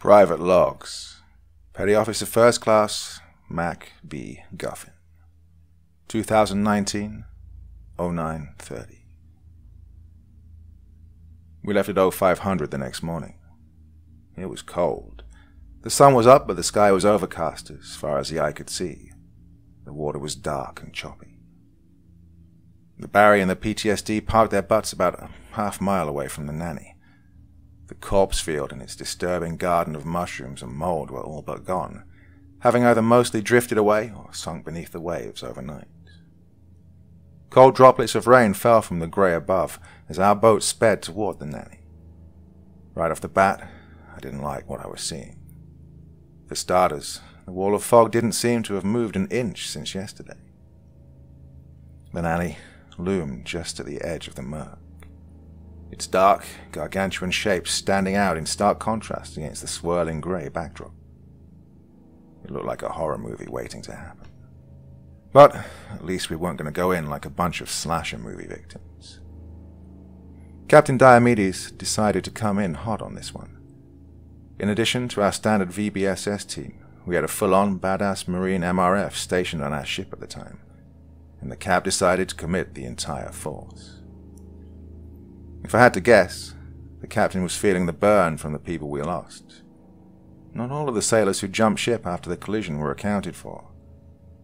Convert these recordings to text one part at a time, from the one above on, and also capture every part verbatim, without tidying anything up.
Private Logs. Petty Officer First Class Mac B. Guffin. twenty nineteen oh nine thirty. We left at oh five hundred the next morning. It was cold. The sun was up, but the sky was overcast as far as the eye could see. The water was dark and choppy. The Barry and the P T S D parked their butts about a half mile away from the nanny. The corpse field and its disturbing garden of mushrooms and mold were all but gone, having either mostly drifted away or sunk beneath the waves overnight. Cold droplets of rain fell from the grey above as our boat sped toward the nanny. Right off the bat, I didn't like what I was seeing. For starters, the wall of fog didn't seem to have moved an inch since yesterday. The nanny loomed just at the edge of the murk. Its dark, gargantuan shape standing out in stark contrast against the swirling grey backdrop. It looked like a horror movie waiting to happen. But at least we weren't going to go in like a bunch of slasher movie victims. Captain Diomedes decided to come in hot on this one. In addition to our standard V B S S team, we had a full-on badass Marine M R F stationed on our ship at the time, and the cab decided to commit the entire force. If I had to guess, the captain was feeling the burn from the people we lost. Not all of the sailors who jumped ship after the collision were accounted for.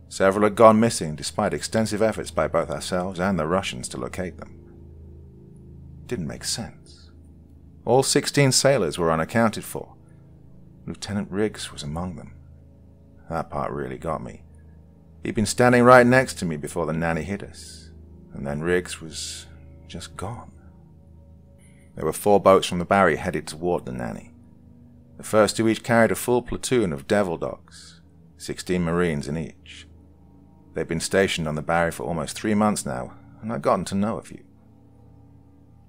Several had gone missing despite extensive efforts by both ourselves and the Russians to locate them. It didn't make sense. All sixteen sailors were unaccounted for. Lieutenant Riggs was among them. That part really got me. He'd been standing right next to me before the nanny hit us, and then Riggs was just gone. There were four boats from the Barry headed toward the nanny. The first two each carried a full platoon of devil dogs, sixteen Marines in each. They'd been stationed on the Barry for almost three months now, and I'd gotten to know a few.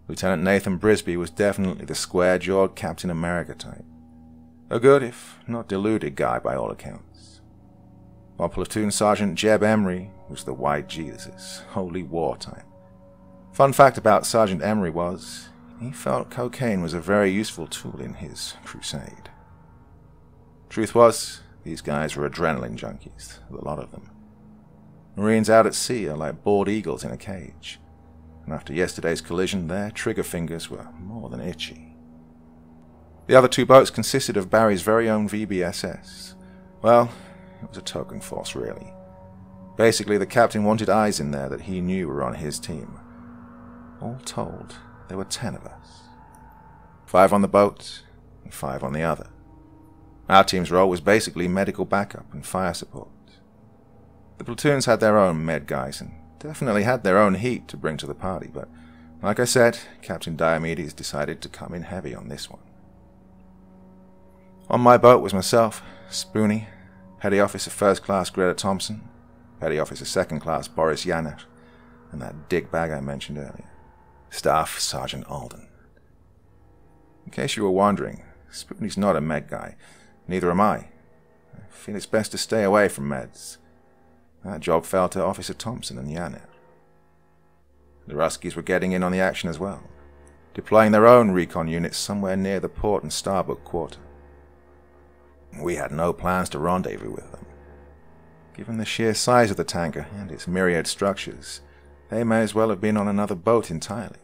Lieutenant Nathan Brisby was definitely the square-jawed Captain America type. A good, if not deluded, guy by all accounts. While Platoon Sergeant Jeb Emery was the white Jesus, holy war type. Fun fact about Sergeant Emery was, he felt cocaine was a very useful tool in his crusade. Truth was, these guys were adrenaline junkies, a lot of them. Marines out at sea are like bored eagles in a cage, and after yesterday's collision, their trigger fingers were more than itchy. The other two boats consisted of Barry's very own V B S S. Well, it was a token force, really. Basically, the captain wanted eyes in there that he knew were on his team. All told, there were ten of us. Five on the boat, and five on the other. Our team's role was basically medical backup and fire support. The platoons had their own med guys, and definitely had their own heat to bring to the party, but like I said, Captain Diomedes decided to come in heavy on this one. On my boat was myself, Spoonie, Petty Officer First Class Greta Thompson, Petty Officer Second Class Boris Yanner, and that dickbag I mentioned earlier, Staff Sergeant Alden. In case you were wondering, Spoonie's not a med guy. Neither am I. I feel it's best to stay away from meds. That job fell to Officer Thompson and Yanner. The Ruskies were getting in on the action as well, deploying their own recon units somewhere near the port and starboard quarter. We had no plans to rendezvous with them. Given the sheer size of the tanker and its myriad structures, they may as well have been on another boat entirely.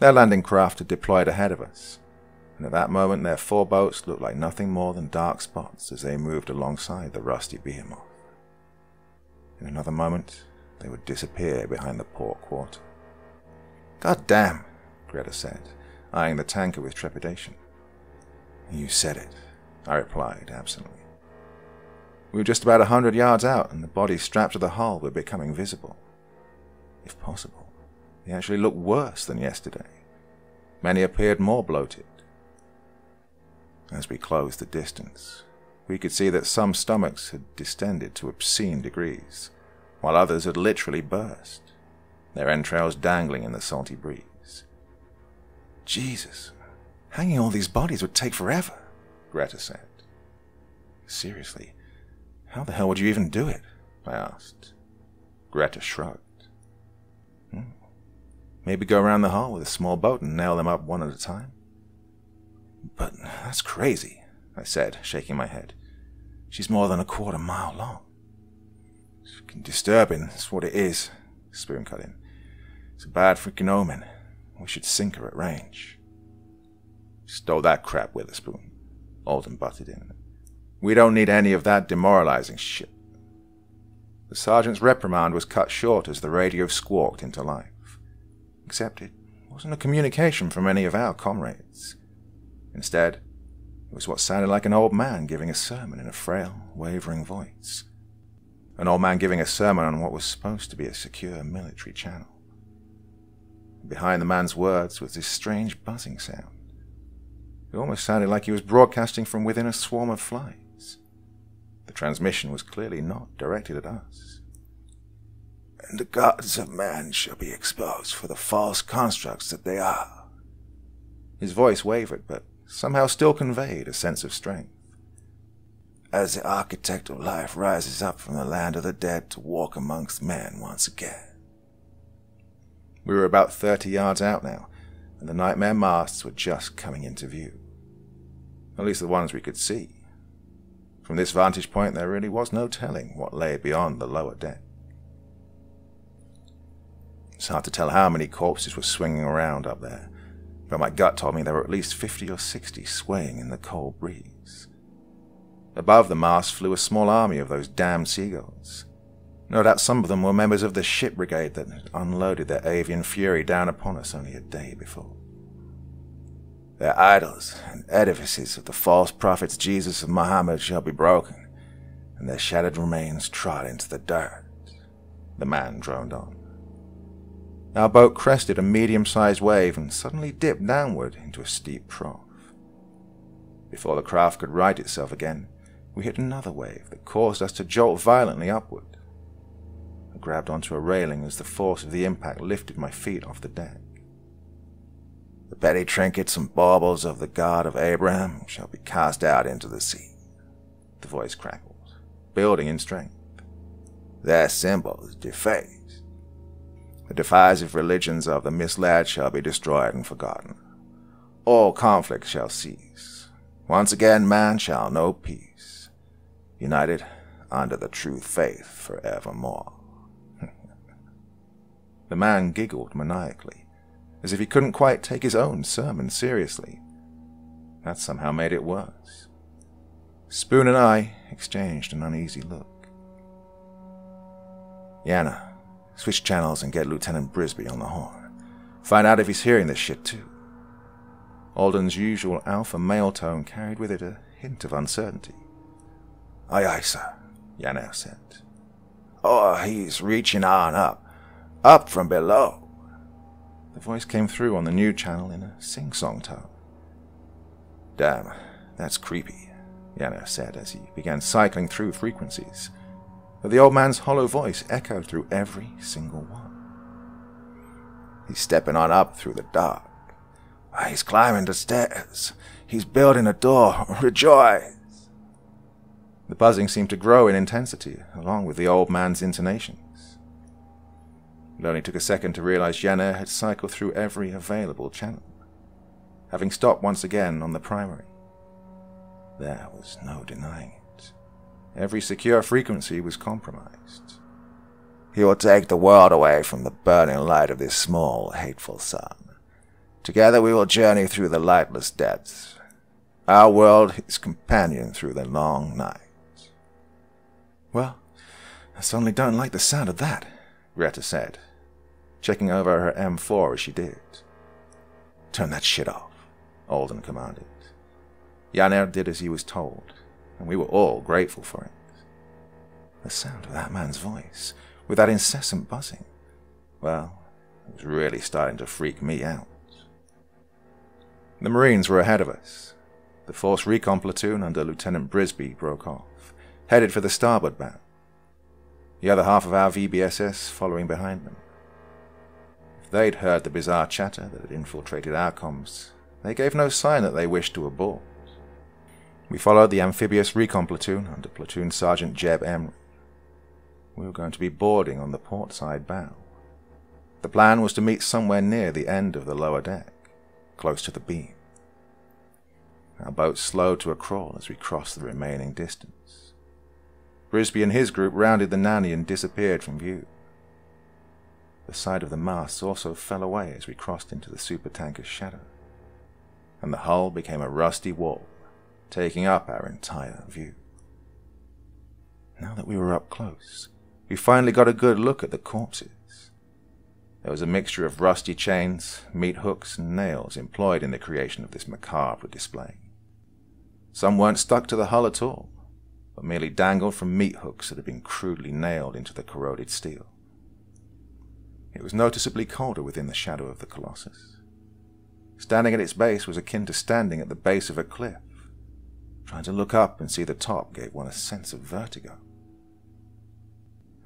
Their landing craft had deployed ahead of us, and at that moment their four boats looked like nothing more than dark spots as they moved alongside the rusty behemoth. In another moment, they would disappear behind the port quarter. "God damn," Greta said, eyeing the tanker with trepidation. "You said it," I replied absently. We were just about a hundred yards out, and the bodies strapped to the hull were becoming visible. If possible, they actually looked worse than yesterday. Many appeared more bloated. As we closed the distance, we could see that some stomachs had distended to obscene degrees, while others had literally burst, their entrails dangling in the salty breeze. Jesus, hanging all these bodies would take forever, Greta said. Seriously, how the hell would you even do it? I asked. Greta shrugged. Hmm. Maybe go around the hull with a small boat and nail them up one at a time? But that's crazy, I said, shaking my head. She's more than a quarter mile long. It's freaking disturbing, that's what it is, Spoon cut in. It's a bad freaking omen. We should sink her at range. Stole that crap, Witherspoon, Alden butted in. We don't need any of that demoralizing shit. The sergeant's reprimand was cut short as the radio squawked into life. Except it wasn't a communication from any of our comrades. Instead, it was what sounded like an old man giving a sermon in a frail, wavering voice. An old man giving a sermon on what was supposed to be a secure military channel. Behind the man's words was this strange buzzing sound. It almost sounded like he was broadcasting from within a swarm of flies. The transmission was clearly not directed at us. And the gods of man shall be exposed for the false constructs that they are. His voice wavered, but somehow still conveyed a sense of strength. As the architect of life rises up from the land of the dead to walk amongst men once again. We were about thirty yards out now, and the nightmare masts were just coming into view. At least the ones we could see. From this vantage point, there really was no telling what lay beyond the lower deck. It's hard to tell how many corpses were swinging around up there, but my gut told me there were at least fifty or sixty swaying in the cold breeze. Above the mast flew a small army of those damned seagulls. No doubt some of them were members of the ship brigade that had unloaded their avian fury down upon us only a day before. Their idols and edifices of the false prophets Jesus and Muhammad shall be broken, and their shattered remains trod into the dirt, the man droned on. Our boat crested a medium-sized wave and suddenly dipped downward into a steep trough. Before the craft could right itself again, we hit another wave that caused us to jolt violently upward. I grabbed onto a railing as the force of the impact lifted my feet off the deck. The petty trinkets and baubles of the God of Abraham shall be cast out into the sea, the voice crackled, building in strength. Their symbols defaced. The divisive religions of the misled shall be destroyed and forgotten. All conflict shall cease. Once again man shall know peace, united under the true faith forevermore. The man giggled maniacally, as if he couldn't quite take his own sermon seriously. That somehow made it worse. Spoon and I exchanged an uneasy look. Yanner, switch channels and get Lieutenant Brisby on the horn. Find out if he's hearing this shit too. Alden's usual alpha male tone carried with it a hint of uncertainty. Aye aye, sir, Yanner said. Oh, he's reaching on up. Up from below. The voice came through on the new channel in a sing-song tone. Damn, that's creepy, Yanner said as he began cycling through frequencies. But the old man's hollow voice echoed through every single one. He's stepping on up through the dark. He's climbing the stairs. He's building a door. Rejoice! The buzzing seemed to grow in intensity, along with the old man's intonations. It only took a second to realize Yanner had cycled through every available channel, having stopped once again on the primary. There was no denying it. Every secure frequency was compromised. He will take the world away from the burning light of this small, hateful sun. Together we will journey through the lightless depths. Our world, his companion through the long night. Well, I suddenly don't like the sound of that, Greta said, checking over her M four as she did. Turn that shit off, Alden commanded. Yanner did as he was told. And we were all grateful for it. The sound of that man's voice, with that incessant buzzing, well, it was really starting to freak me out. The Marines were ahead of us. The Force Recon Platoon under Lieutenant Brisby broke off, headed for the starboard bow. The other half of our V B S S following behind them. If they'd heard the bizarre chatter that had infiltrated our comms, they gave no sign that they wished to abort. We followed the amphibious recon platoon under Platoon Sergeant Jeb Emery. We were going to be boarding on the port side bow. The plan was to meet somewhere near the end of the lower deck, close to the beam. Our boat slowed to a crawl as we crossed the remaining distance. Brisby and his group rounded the Nanny and disappeared from view. The side of the masts also fell away as we crossed into the supertanker's shadow, and the hull became a rusty wall, taking up our entire view. Now that we were up close, we finally got a good look at the corpses. There was a mixture of rusty chains, meat hooks, and nails employed in the creation of this macabre display. Some weren't stuck to the hull at all, but merely dangled from meat hooks that had been crudely nailed into the corroded steel. It was noticeably colder within the shadow of the Colossus. Standing at its base was akin to standing at the base of a cliff. Trying to look up and see the top gave one a sense of vertigo.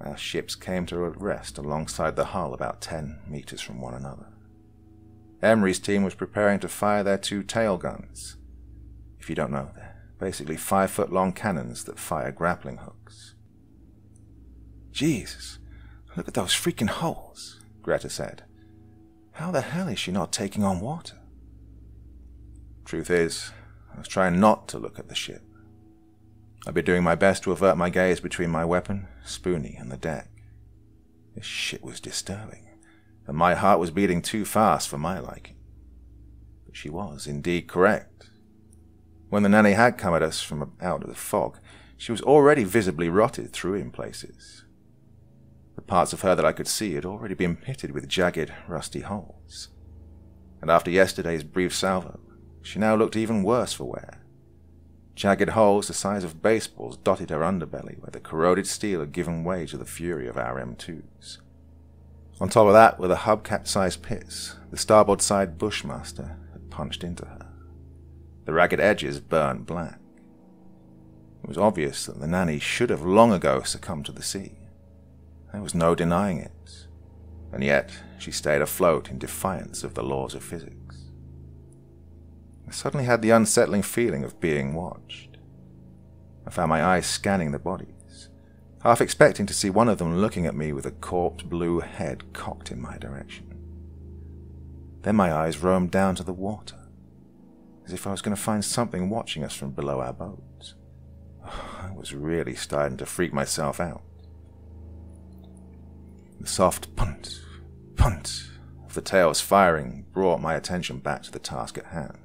Our ships came to a rest alongside the hull about ten meters from one another. Emery's team was preparing to fire their two tail guns. If you don't know, they're basically five-foot-long cannons that fire grappling hooks. Jesus, look at those freaking holes, Greta said. How the hell is she not taking on water? Truth is, I was trying not to look at the ship. I'd been doing my best to avert my gaze between my weapon, Spoonie, and the deck. This shit was disturbing, and my heart was beating too fast for my liking. But she was indeed correct. When the Nanny had come at us from out of the fog, she was already visibly rotted through in places. The parts of her that I could see had already been pitted with jagged, rusty holes. And after yesterday's brief salvo, she now looked even worse for wear. Jagged holes the size of baseballs dotted her underbelly where the corroded steel had given way to the fury of our M twos. On top of that were the hubcap-sized pits the starboard side Bushmaster had punched into her. The ragged edges burned black. It was obvious that the Nanny should have long ago succumbed to the sea. There was no denying it. And yet she stayed afloat in defiance of the laws of physics. I suddenly had the unsettling feeling of being watched. I found my eyes scanning the bodies, half expecting to see one of them looking at me with a corpse-blue head cocked in my direction. Then my eyes roamed down to the water, as if I was going to find something watching us from below our boats. I was really starting to freak myself out. The soft punt, punt of the tail's firing brought my attention back to the task at hand.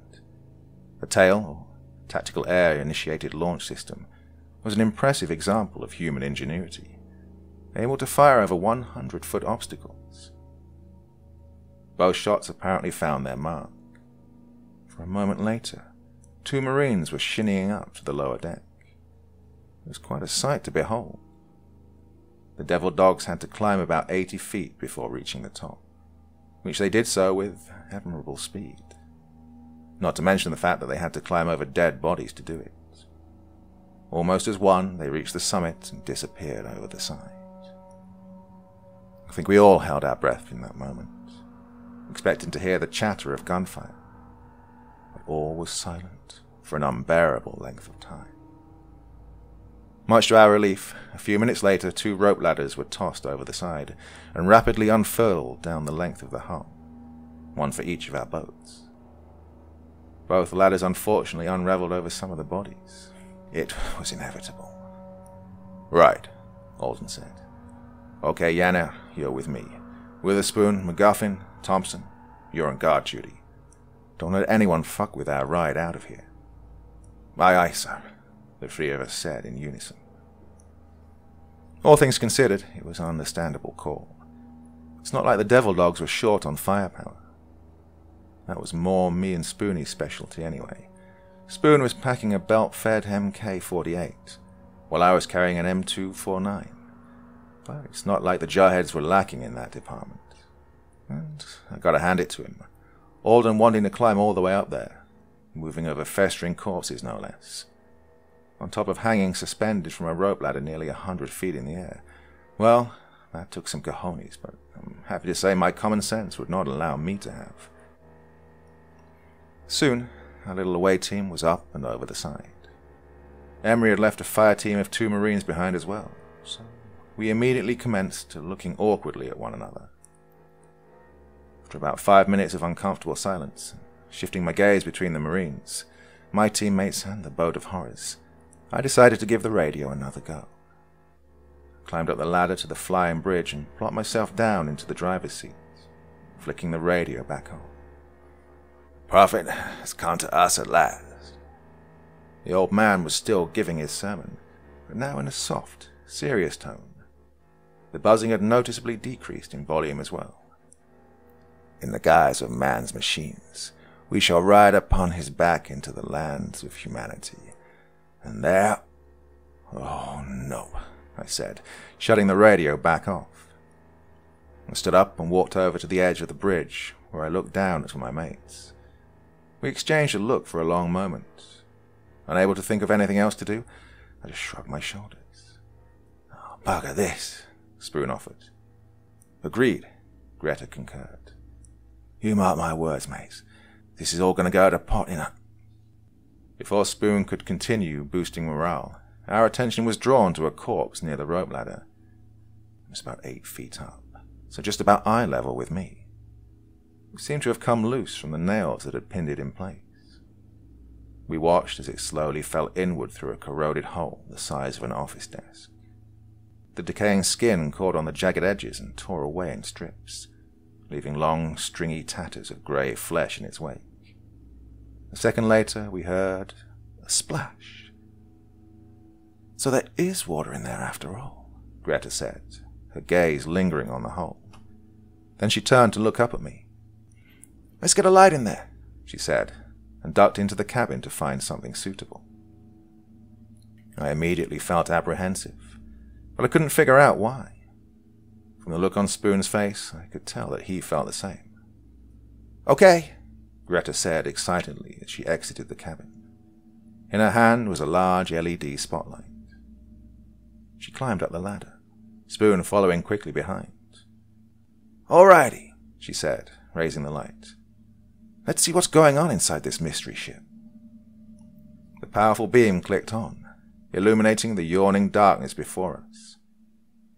The TAIL, or Tactical Air Initiated Launch System, was an impressive example of human ingenuity, able to fire over one hundred foot obstacles. Both shots apparently found their mark. For a moment later, two Marines were shinnying up to the lower deck. It was quite a sight to behold. The devil dogs had to climb about eighty feet before reaching the top, which they did so with admirable speed. Not to mention the fact that they had to climb over dead bodies to do it. Almost as one, they reached the summit and disappeared over the side. I think we all held our breath in that moment, expecting to hear the chatter of gunfire. But all was silent for an unbearable length of time. Much to our relief, a few minutes later, two rope ladders were tossed over the side and rapidly unfurled down the length of the hull, one for each of our boats. Both ladders unfortunately unraveled over some of the bodies. It was inevitable. Right, Alden said. Okay, Yanner, you're with me. Witherspoon, McGuffin, Thompson, you're on guard duty. Don't let anyone fuck with our ride out of here. Aye, aye, sir, the three of us said in unison. All things considered, it was an understandable call. It's not like the devil dogs were short on firepower. That was more me and Spoonie's specialty anyway. Spoon was packing a belt-fed M K forty-eight, while I was carrying an M two forty-nine. But it's not like the jarheads were lacking in that department. And I gotta hand it to him. Alden wanting to climb all the way up there, moving over festering corpses no less. On top of hanging suspended from a rope ladder nearly a hundred feet in the air. Well, that took some cojones, but I'm happy to say my common sense would not allow me to have. Soon, our little away team was up and over the side, Emery had left a fire team of two Marines behind as well, so we immediately commenced looking awkwardly at one another. After about five minutes of uncomfortable silence, shifting my gaze between the Marines, my teammates and the boat of horrors, I decided to give the radio another go. I climbed up the ladder to the flying bridge and plopped myself down into the driver's seat, flicking the radio back on. "Prophet has come to us at last." The old man was still giving his sermon, but now in a soft, serious tone. The buzzing had noticeably decreased in volume as well. "In the guise of man's machines, we shall ride upon his back into the lands of humanity. And there—" "Oh, no," I said, shutting the radio back off. I stood up and walked over to the edge of the bridge, where I looked down at my mates. We exchanged a look for a long moment. Unable to think of anything else to do, I just shrugged my shoulders. "Oh, bugger this," Spoon offered. "Agreed," Greta concurred. "You mark my words, mates. This is all going to go to pot in a—" Before Spoon could continue boosting morale, our attention was drawn to a corpse near the rope ladder. It was about eight feet up, so just about eye level with me. It seemed to have come loose from the nails that had pinned it in place. We watched as it slowly fell inward through a corroded hole the size of an office desk. The decaying skin caught on the jagged edges and tore away in strips, leaving long, stringy tatters of grey flesh in its wake. A second later, we heard a splash. "So there is water in there after all," Greta said, her gaze lingering on the hole. Then she turned to look up at me. "Let's get a light in there," she said, and ducked into the cabin to find something suitable. I immediately felt apprehensive, but I couldn't figure out why. From the look on Spoon's face, I could tell that he felt the same. "Okay," Greta said excitedly as she exited the cabin. In her hand was a large L E D spotlight. She climbed up the ladder, Spoon following quickly behind. "All righty," she said, raising the light. "Let's see what's going on inside this mystery ship." The powerful beam clicked on, illuminating the yawning darkness before us.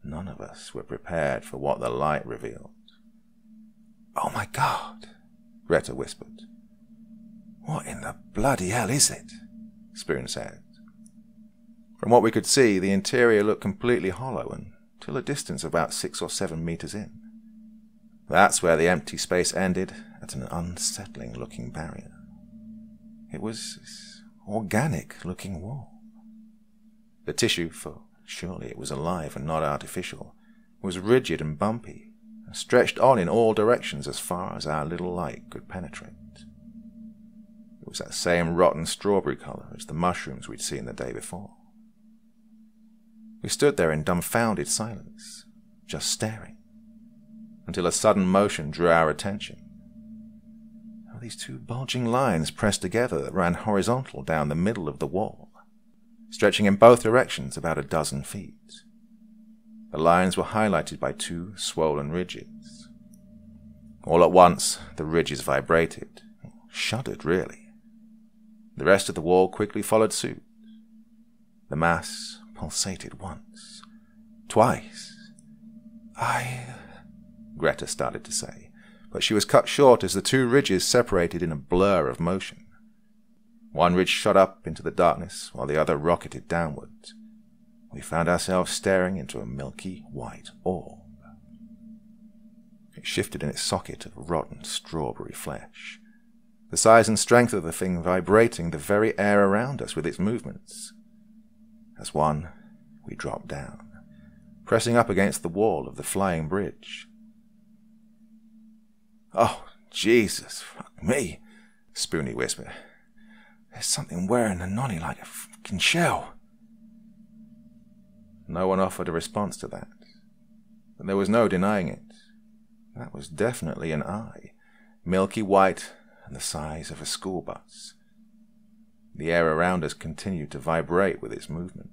None of us were prepared for what the light revealed. "Oh my God," Greta whispered. "What in the bloody hell is it?" Spoon said. From what we could see, the interior looked completely hollow until a distance of about six or seven meters in. That's where the empty space ended, at an unsettling-looking barrier. It was this organic-looking wall. The tissue, for surely it was alive and not artificial, was rigid and bumpy, and stretched on in all directions as far as our little light could penetrate. It was that same rotten strawberry colour as the mushrooms we'd seen the day before. We stood there in dumbfounded silence, just staring, until a sudden motion drew our attention. There were these two bulging lines pressed together that ran horizontal down the middle of the wall, stretching in both directions about a dozen feet. The lines were highlighted by two swollen ridges. All at once, the ridges vibrated, shuddered really. The rest of the wall quickly followed suit. The mass pulsated once, twice. I... Greta started to say, but she was cut short as the two ridges separated in a blur of motion. One ridge shot up into the darkness, while the other rocketed downward. We found ourselves staring into a milky white orb. It shifted in its socket of rotten strawberry flesh, the size and strength of the thing vibrating the very air around us with its movements. As one, we dropped down, pressing up against the wall of the flying bridge. "Oh, Jesus, fuck me," Spoonie whispered. "There's something wearing the nonny like a fucking shell." No one offered a response to that, but there was no denying it. That was definitely an eye, milky white and the size of a school bus. The air around us continued to vibrate with its movement.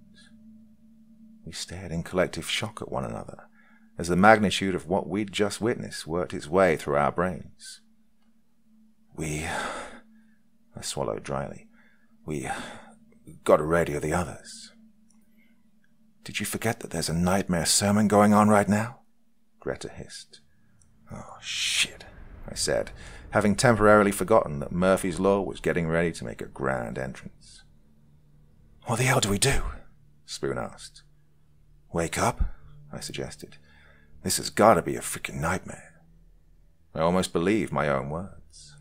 We stared in collective shock at one another, as the magnitude of what we'd just witnessed worked its way through our brains. "We," I swallowed dryly, "we Got to radio the others. Did you forget that there's a nightmare sermon going on right now? Greta hissed. Oh, shit, I said, having temporarily forgotten that Murphy's Law was getting ready to make a grand entrance. What the hell do we do? Spoon asked. Wake up, I suggested. This has got to be a freaking nightmare. I almost believed my own words.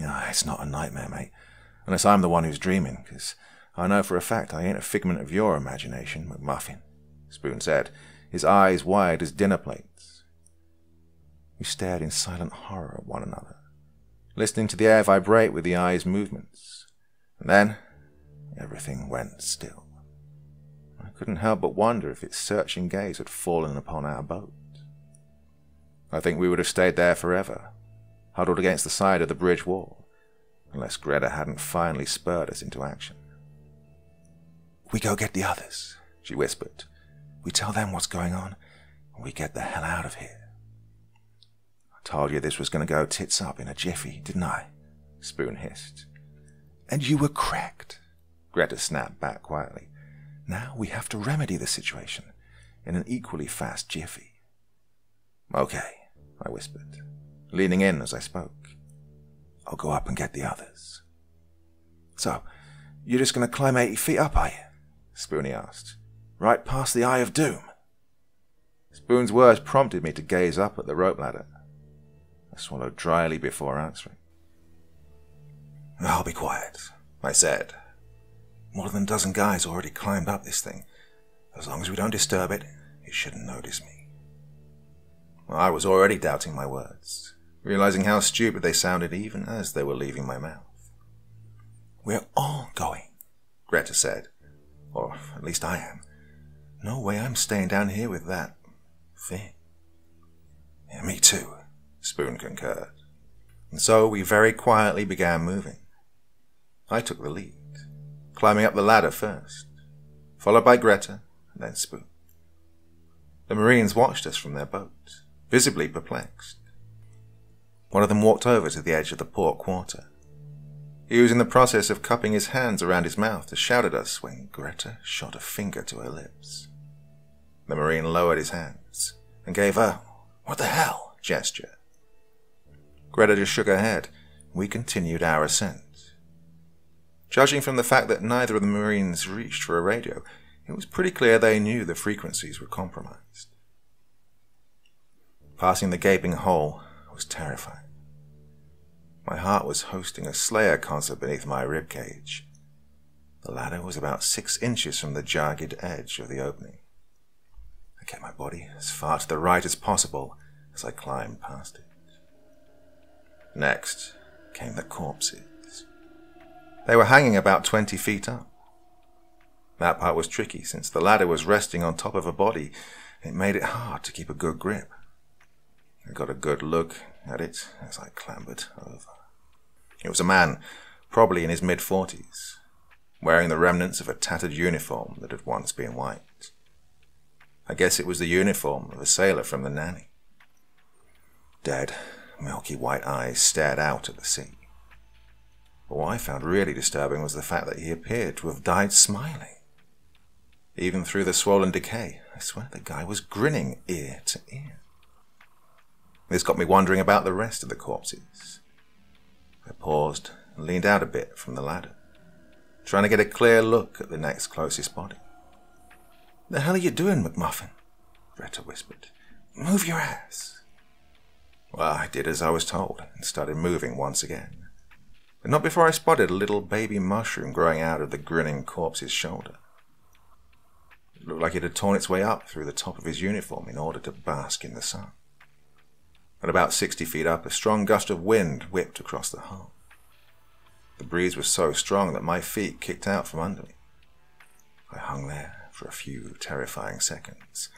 No, it's not a nightmare, mate, unless I'm the one who's dreaming, because I know for a fact I ain't a figment of your imagination, McMuffin, Spoon said, his eyes wide as dinner plates. We stared in silent horror at one another, listening to the air vibrate with the eyes' movements. And then everything went still. I couldn't help but wonder if its searching gaze had fallen upon our boat. I think we would have stayed there forever, huddled against the side of the bridge wall, unless Greta hadn't finally spurred us into action. We go get the others, she whispered. We tell them what's going on, and we get the hell out of here. I told you this was going to go tits up in a jiffy, didn't I? Spoon hissed. And you were correct, Greta snapped back quietly. Now we have to remedy the situation in an equally fast jiffy. Okay, I whispered, leaning in as I spoke. I'll go up and get the others. So, you're just going to climb eighty feet up, are you? Spoony asked. Right past the Eye of Doom. Spoon's words prompted me to gaze up at the rope ladder. I swallowed dryly before answering. I'll be quiet, I said. More than a dozen guys already climbed up this thing. As long as we don't disturb it, it shouldn't notice me. Well, I was already doubting my words, realizing how stupid they sounded even as they were leaving my mouth. We're all going, Greta said. Or at least I am. No way I'm staying down here with that thing. Yeah, me too, Spoon concurred. And so we very quietly began moving. I took the lead, climbing up the ladder first, followed by Greta and then Spoon. The Marines watched us from their boat, visibly perplexed. One of them walked over to the edge of the port quarter. He was in the process of cupping his hands around his mouth to shout at us when Greta shot a finger to her lips. The Marine lowered his hands and gave a, what the hell, gesture. Greta just shook her head. We continued our ascent. Judging from the fact that neither of the Marines reached for a radio, it was pretty clear they knew the frequencies were compromised. Passing the gaping hole was terrifying. My heart was hosting a Slayer concert beneath my ribcage. The ladder was about six inches from the jagged edge of the opening. I kept my body as far to the right as possible as I climbed past it. Next came the corpses. They were hanging about twenty feet up. That part was tricky, since the ladder was resting on top of a body. It made it hard to keep a good grip. I got a good look at it as I clambered over. It was a man, probably in his mid-forties, wearing the remnants of a tattered uniform that had once been white. I guess it was the uniform of a sailor from the Nanny. Dead, milky white eyes stared out at the sea. But what I found really disturbing was the fact that he appeared to have died smiling. Even through the swollen decay, I swear the guy was grinning ear to ear. This got me wondering about the rest of the corpses. I paused and leaned out a bit from the ladder, trying to get a clear look at the next closest body. The hell are you doing, McMuffin? Greta whispered. Move your ass. Well, I did as I was told and started moving once again, but not before I spotted a little baby mushroom growing out of the grinning corpse's shoulder. It looked like it had torn its way up through the top of his uniform in order to bask in the sun. At about sixty feet up, a strong gust of wind whipped across the hull. The breeze was so strong that my feet kicked out from under me. I hung there for a few terrifying seconds,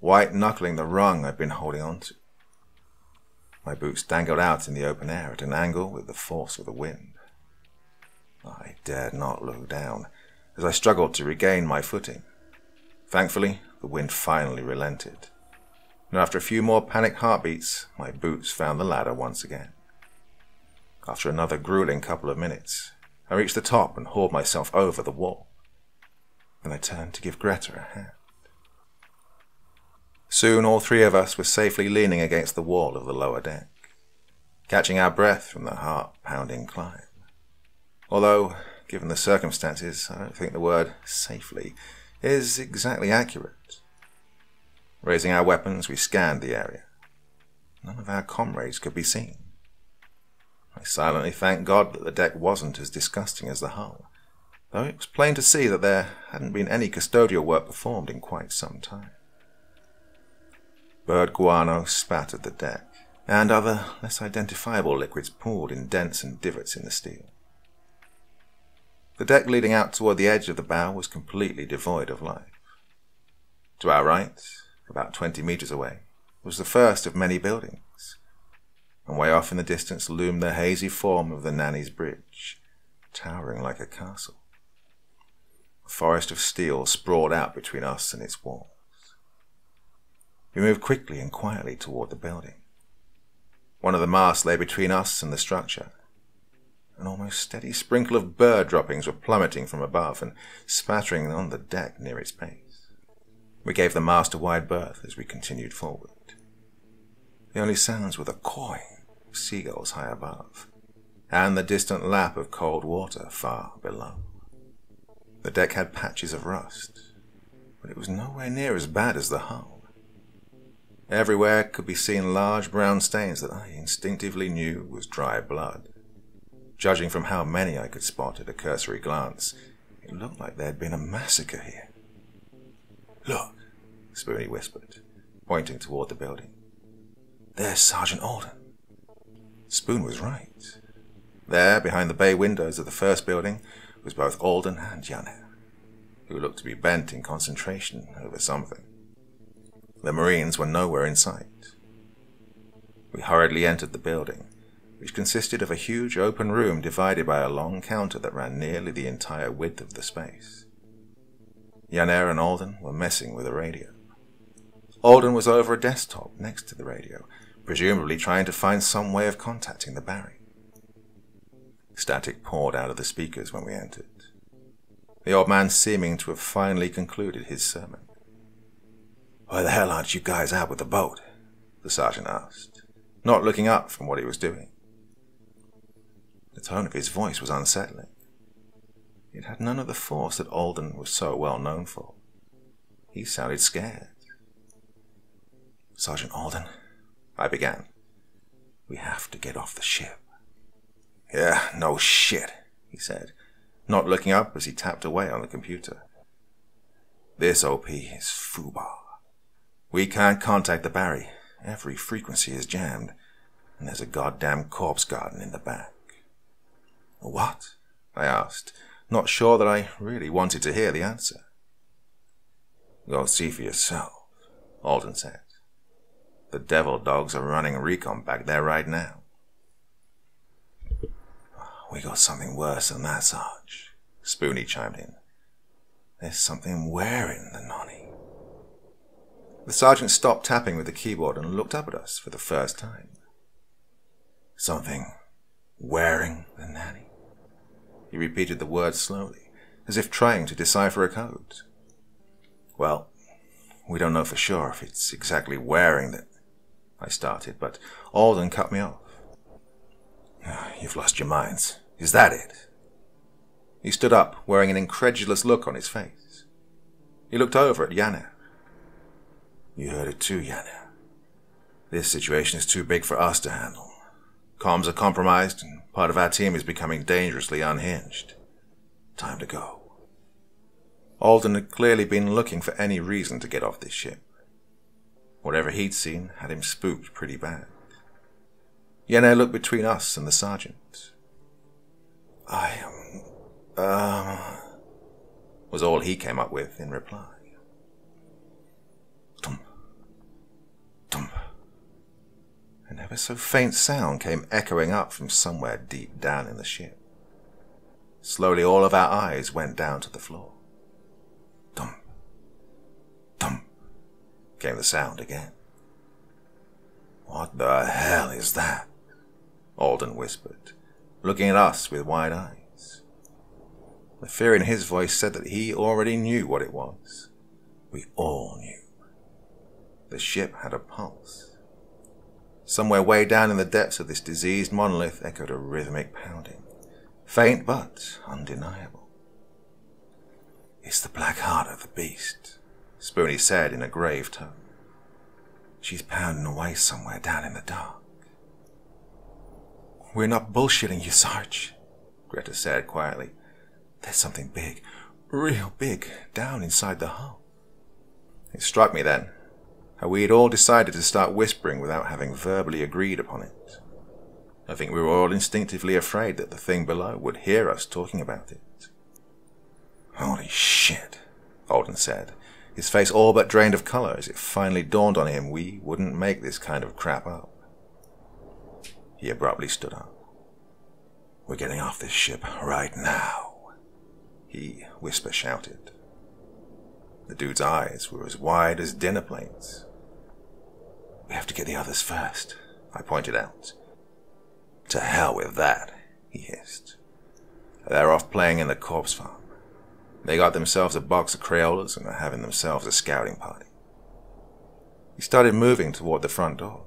white-knuckling the rung I'd been holding onto. My boots dangled out in the open air at an angle with the force of the wind. I dared not look down as I struggled to regain my footing. Thankfully, the wind finally relented, and after a few more panicked heartbeats, my boots found the ladder once again. After another grueling couple of minutes, I reached the top and hauled myself over the wall. Then I turned to give Greta a hand. Soon all three of us were safely leaning against the wall of the lower deck, catching our breath from the heart-pounding climb. Although, given the circumstances, I don't think the word safely is exactly accurate. Raising our weapons, we scanned the area. None of our comrades could be seen. I silently thanked God that the deck wasn't as disgusting as the hull, though it was plain to see that there hadn't been any custodial work performed in quite some time. Bird guano spattered the deck, and other less identifiable liquids poured in dents and divots in the steel. The deck leading out toward the edge of the bow was completely devoid of life. To our right, about twenty meters away, was the first of many buildings, and way off in the distance loomed the hazy form of the Nanny's Bridge, towering like a castle. A forest of steel sprawled out between us and its walls. We moved quickly and quietly toward the building. One of the masts lay between us and the structure. An almost steady sprinkle of bird droppings were plummeting from above and spattering on the deck near its base. We gave the mast a wide berth as we continued forward. The only sounds were the cawing of seagulls high above, and the distant lap of cold water far below. The deck had patches of rust, but it was nowhere near as bad as the hull. Everywhere could be seen large brown stains that I instinctively knew was dry blood. Judging from how many I could spot at a cursory glance, it looked like there had been a massacre here. "Look," Spoonie whispered, pointing toward the building. "There's Sergeant Alden." Spoon was right. There, behind the bay windows of the first building, was both Alden and Yanner, who looked to be bent in concentration over something. The Marines were nowhere in sight. We hurriedly entered the building, which consisted of a huge open room divided by a long counter that ran nearly the entire width of the space. Yanner and Alden were messing with a radio. Alden was over a desktop next to the radio, presumably trying to find some way of contacting the Barry. Static poured out of the speakers when we entered, the old man seeming to have finally concluded his sermon. "Why the hell aren't you guys out with the boat?" the sergeant asked, not looking up from what he was doing. The tone of his voice was unsettling. It had none of the force that Alden was so well known for. He sounded scared. "Sergeant Alden," I began, "we have to get off the ship." "Yeah, no shit," he said, not looking up as he tapped away on the computer. "This O P is foobar. We can't contact the Barry. Every frequency is jammed, and there's a goddamn corpse garden in the back." "What?" I asked, not sure that I really wanted to hear the answer. "Go see for yourself," Alden said. "The devil dogs are running recon back there right now." "We got something worse than that, Sarge," Spoonie chimed in. "There's something wearing the nonny." The sergeant stopped tapping with the keyboard and looked up at us for the first time. "Something wearing the nanny?" He repeated the word slowly, as if trying to decipher a code. "Well, we don't know for sure if it's exactly wearing that—" I started, but Alden cut me off. "You've lost your minds. Is that it?" He stood up, wearing an incredulous look on his face. He looked over at Yanner. "You heard it too, Yanner. This situation is too big for us to handle. Comms are compromised, and part of our team is becoming dangerously unhinged. Time to go." Alden had clearly been looking for any reason to get off this ship. Whatever he'd seen had him spooked pretty bad. Yanner looked between us and the sergeant. "I, um, um," was all he came up with in reply. Thump, thump. An ever so faint sound came echoing up from somewhere deep down in the ship. Slowly all of our eyes went down to the floor. Thump, thump, came the sound again. "What the hell is that?" Alden whispered, looking at us with wide eyes. The fear in his voice said that he already knew what it was. We all knew. The ship had a pulse. Somewhere way down in the depths of this diseased monolith echoed a rhythmic pounding. Faint but undeniable. It's the black heart of the beast, Spoonie said in a grave tone. She's pounding away somewhere down in the dark. We're not bullshitting you, Sarge, Greta said quietly. There's something big, real big, down inside the hull. It struck me then, how we had all decided to start whispering without having verbally agreed upon it. I think we were all instinctively afraid that the thing below would hear us talking about it. Holy shit, Alden said, his face all but drained of colour as it finally dawned on him we wouldn't make this kind of crap up. He abruptly stood up. We're getting off this ship right now, he whisper shouted. The dude's eyes were as wide as dinner plates. We have to get the others first, I pointed out. To hell with that, he hissed. They're off playing in the corpse farm. They got themselves a box of Crayolas and are having themselves a scouting party. He started moving toward the front door.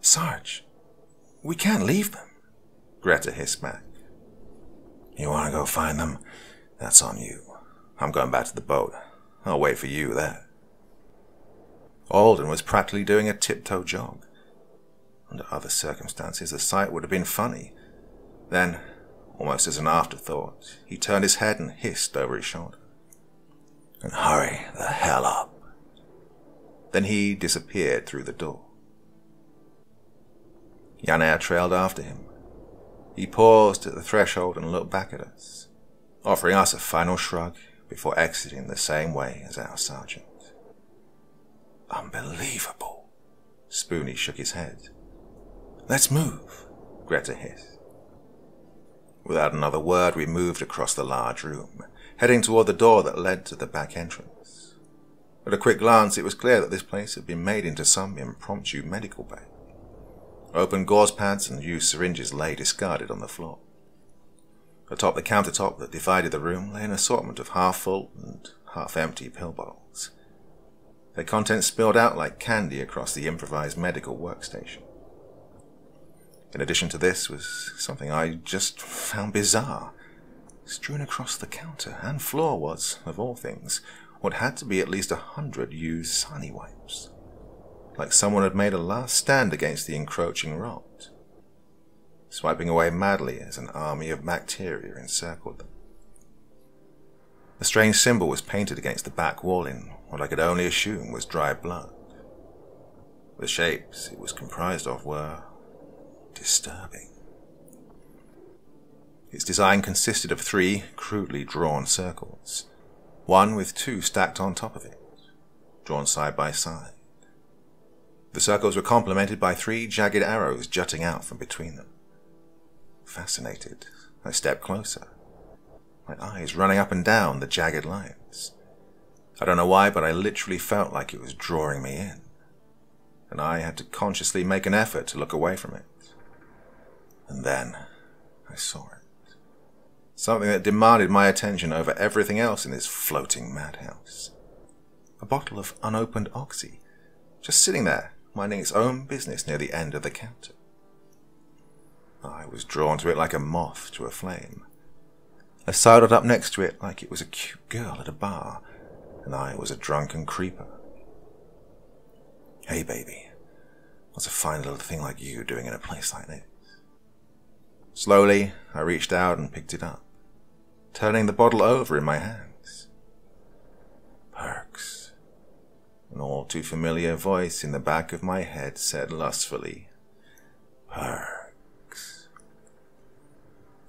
Sarge, we can't leave them, Greta hissed back. You want to go find them? That's on you. I'm going back to the boat. I'll wait for you there. Alden was practically doing a tiptoe jog. Under other circumstances, the sight would have been funny. Then, almost as an afterthought, he turned his head and hissed over his shoulder. And hurry the hell up. Then he disappeared through the door. Yanner trailed after him. He paused at the threshold and looked back at us, offering us a final shrug before exiting the same way as our sergeant. Unbelievable, Spoonie shook his head. Let's move, Greta hissed. Without another word, we moved across the large room, heading toward the door that led to the back entrance. At a quick glance, it was clear that this place had been made into some impromptu medical bay. Open gauze pads and used syringes lay discarded on the floor. Atop the countertop that divided the room lay an assortment of half-full and half-empty pill bottles. Their contents spilled out like candy across the improvised medical workstation. In addition to this was something I just found bizarre. Strewn across the counter and floor was, of all things, what had to be at least a hundred used sunny wipes. Like someone had made a last stand against the encroaching rot, swiping away madly as an army of bacteria encircled them. The strange symbol was painted against the back wall in what I could only assume was dry blood. The shapes it was comprised of were disturbing. Its design consisted of three crudely drawn circles, one with two stacked on top of it, drawn side by side. The circles were complemented by three jagged arrows jutting out from between them. Fascinated, I stepped closer, my eyes running up and down the jagged lines. I don't know why, but I literally felt like it was drawing me in, and I had to consciously make an effort to look away from it. And then I saw it. Something that demanded my attention over everything else in this floating madhouse. A bottle of unopened oxy, just sitting there, minding its own business near the end of the counter. I was drawn to it like a moth to a flame. I sidled up next to it like it was a cute girl at a bar, and I was a drunken creeper. Hey, baby, what's a fine little thing like you doing in a place like this? Slowly, I reached out and picked it up, turning the bottle over in my hands. Perks. An all too familiar voice in the back of my head said lustfully, Perks.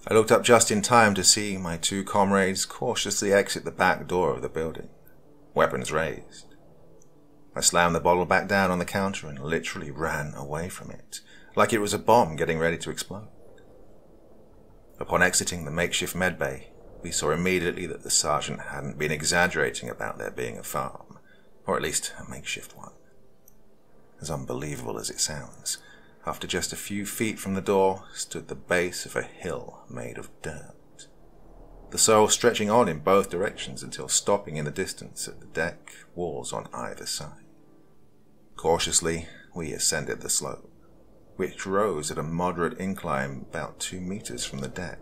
I looked up just in time to see my two comrades cautiously exit the back door of the building, weapons raised. I slammed the bottle back down on the counter and literally ran away from it, like it was a bomb getting ready to explode. Upon exiting the makeshift medbay, we saw immediately that the sergeant hadn't been exaggerating about there being a farm, or at least a makeshift one. As unbelievable as it sounds, after just a few feet from the door stood the base of a hill made of dirt. the sail stretching on in both directions until stopping in the distance at the deck walls on either side. Cautiously, we ascended the slope, which rose at a moderate incline about two meters from the deck.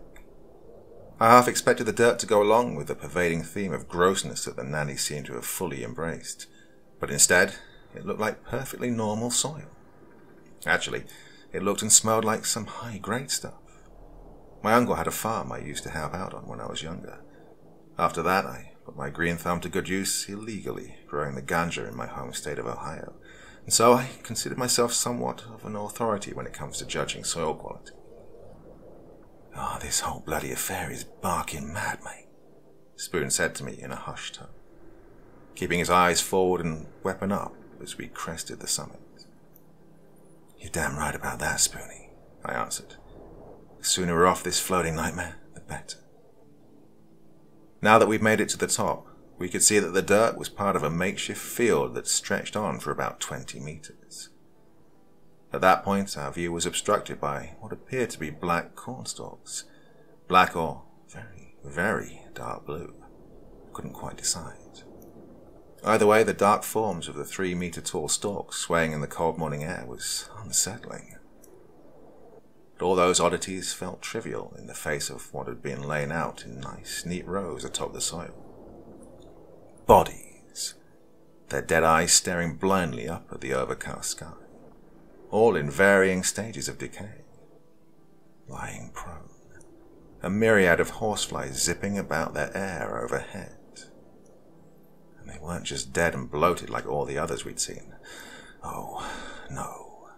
I half expected the dirt to go along with the pervading theme of grossness that the nanny seemed to have fully embraced, but instead, it looked like perfectly normal soil. Actually, it looked and smelled like some high-grade stuff. My uncle had a farm I used to help out on when I was younger. After that, I put my green thumb to good use illegally, growing the ganja in my home state of Ohio, and so I considered myself somewhat of an authority when it comes to judging soil quality. "Oh, this whole bloody affair is barking mad, mate," Spoon said to me in a hushed tone, keeping his eyes forward and weapon up as we crested the summit. "You're damn right about that, Spoonie," I answered. "The sooner we're off this floating nightmare, the better." Now that we'd made it to the top, we could see that the dirt was part of a makeshift field that stretched on for about twenty meters. At that point, our view was obstructed by what appeared to be black cornstalks, black or very, very dark blue. I couldn't quite decide. Either way, the dark forms of the three-meter-tall stalks swaying in the cold morning air was unsettling. But all those oddities felt trivial in the face of what had been laid out in nice, neat rows atop the soil. Bodies, their dead eyes staring blindly up at the overcast sky, all in varying stages of decay. Lying prone, a myriad of horseflies zipping about their air overhead. They weren't just dead and bloated like all the others we'd seen. Oh, no.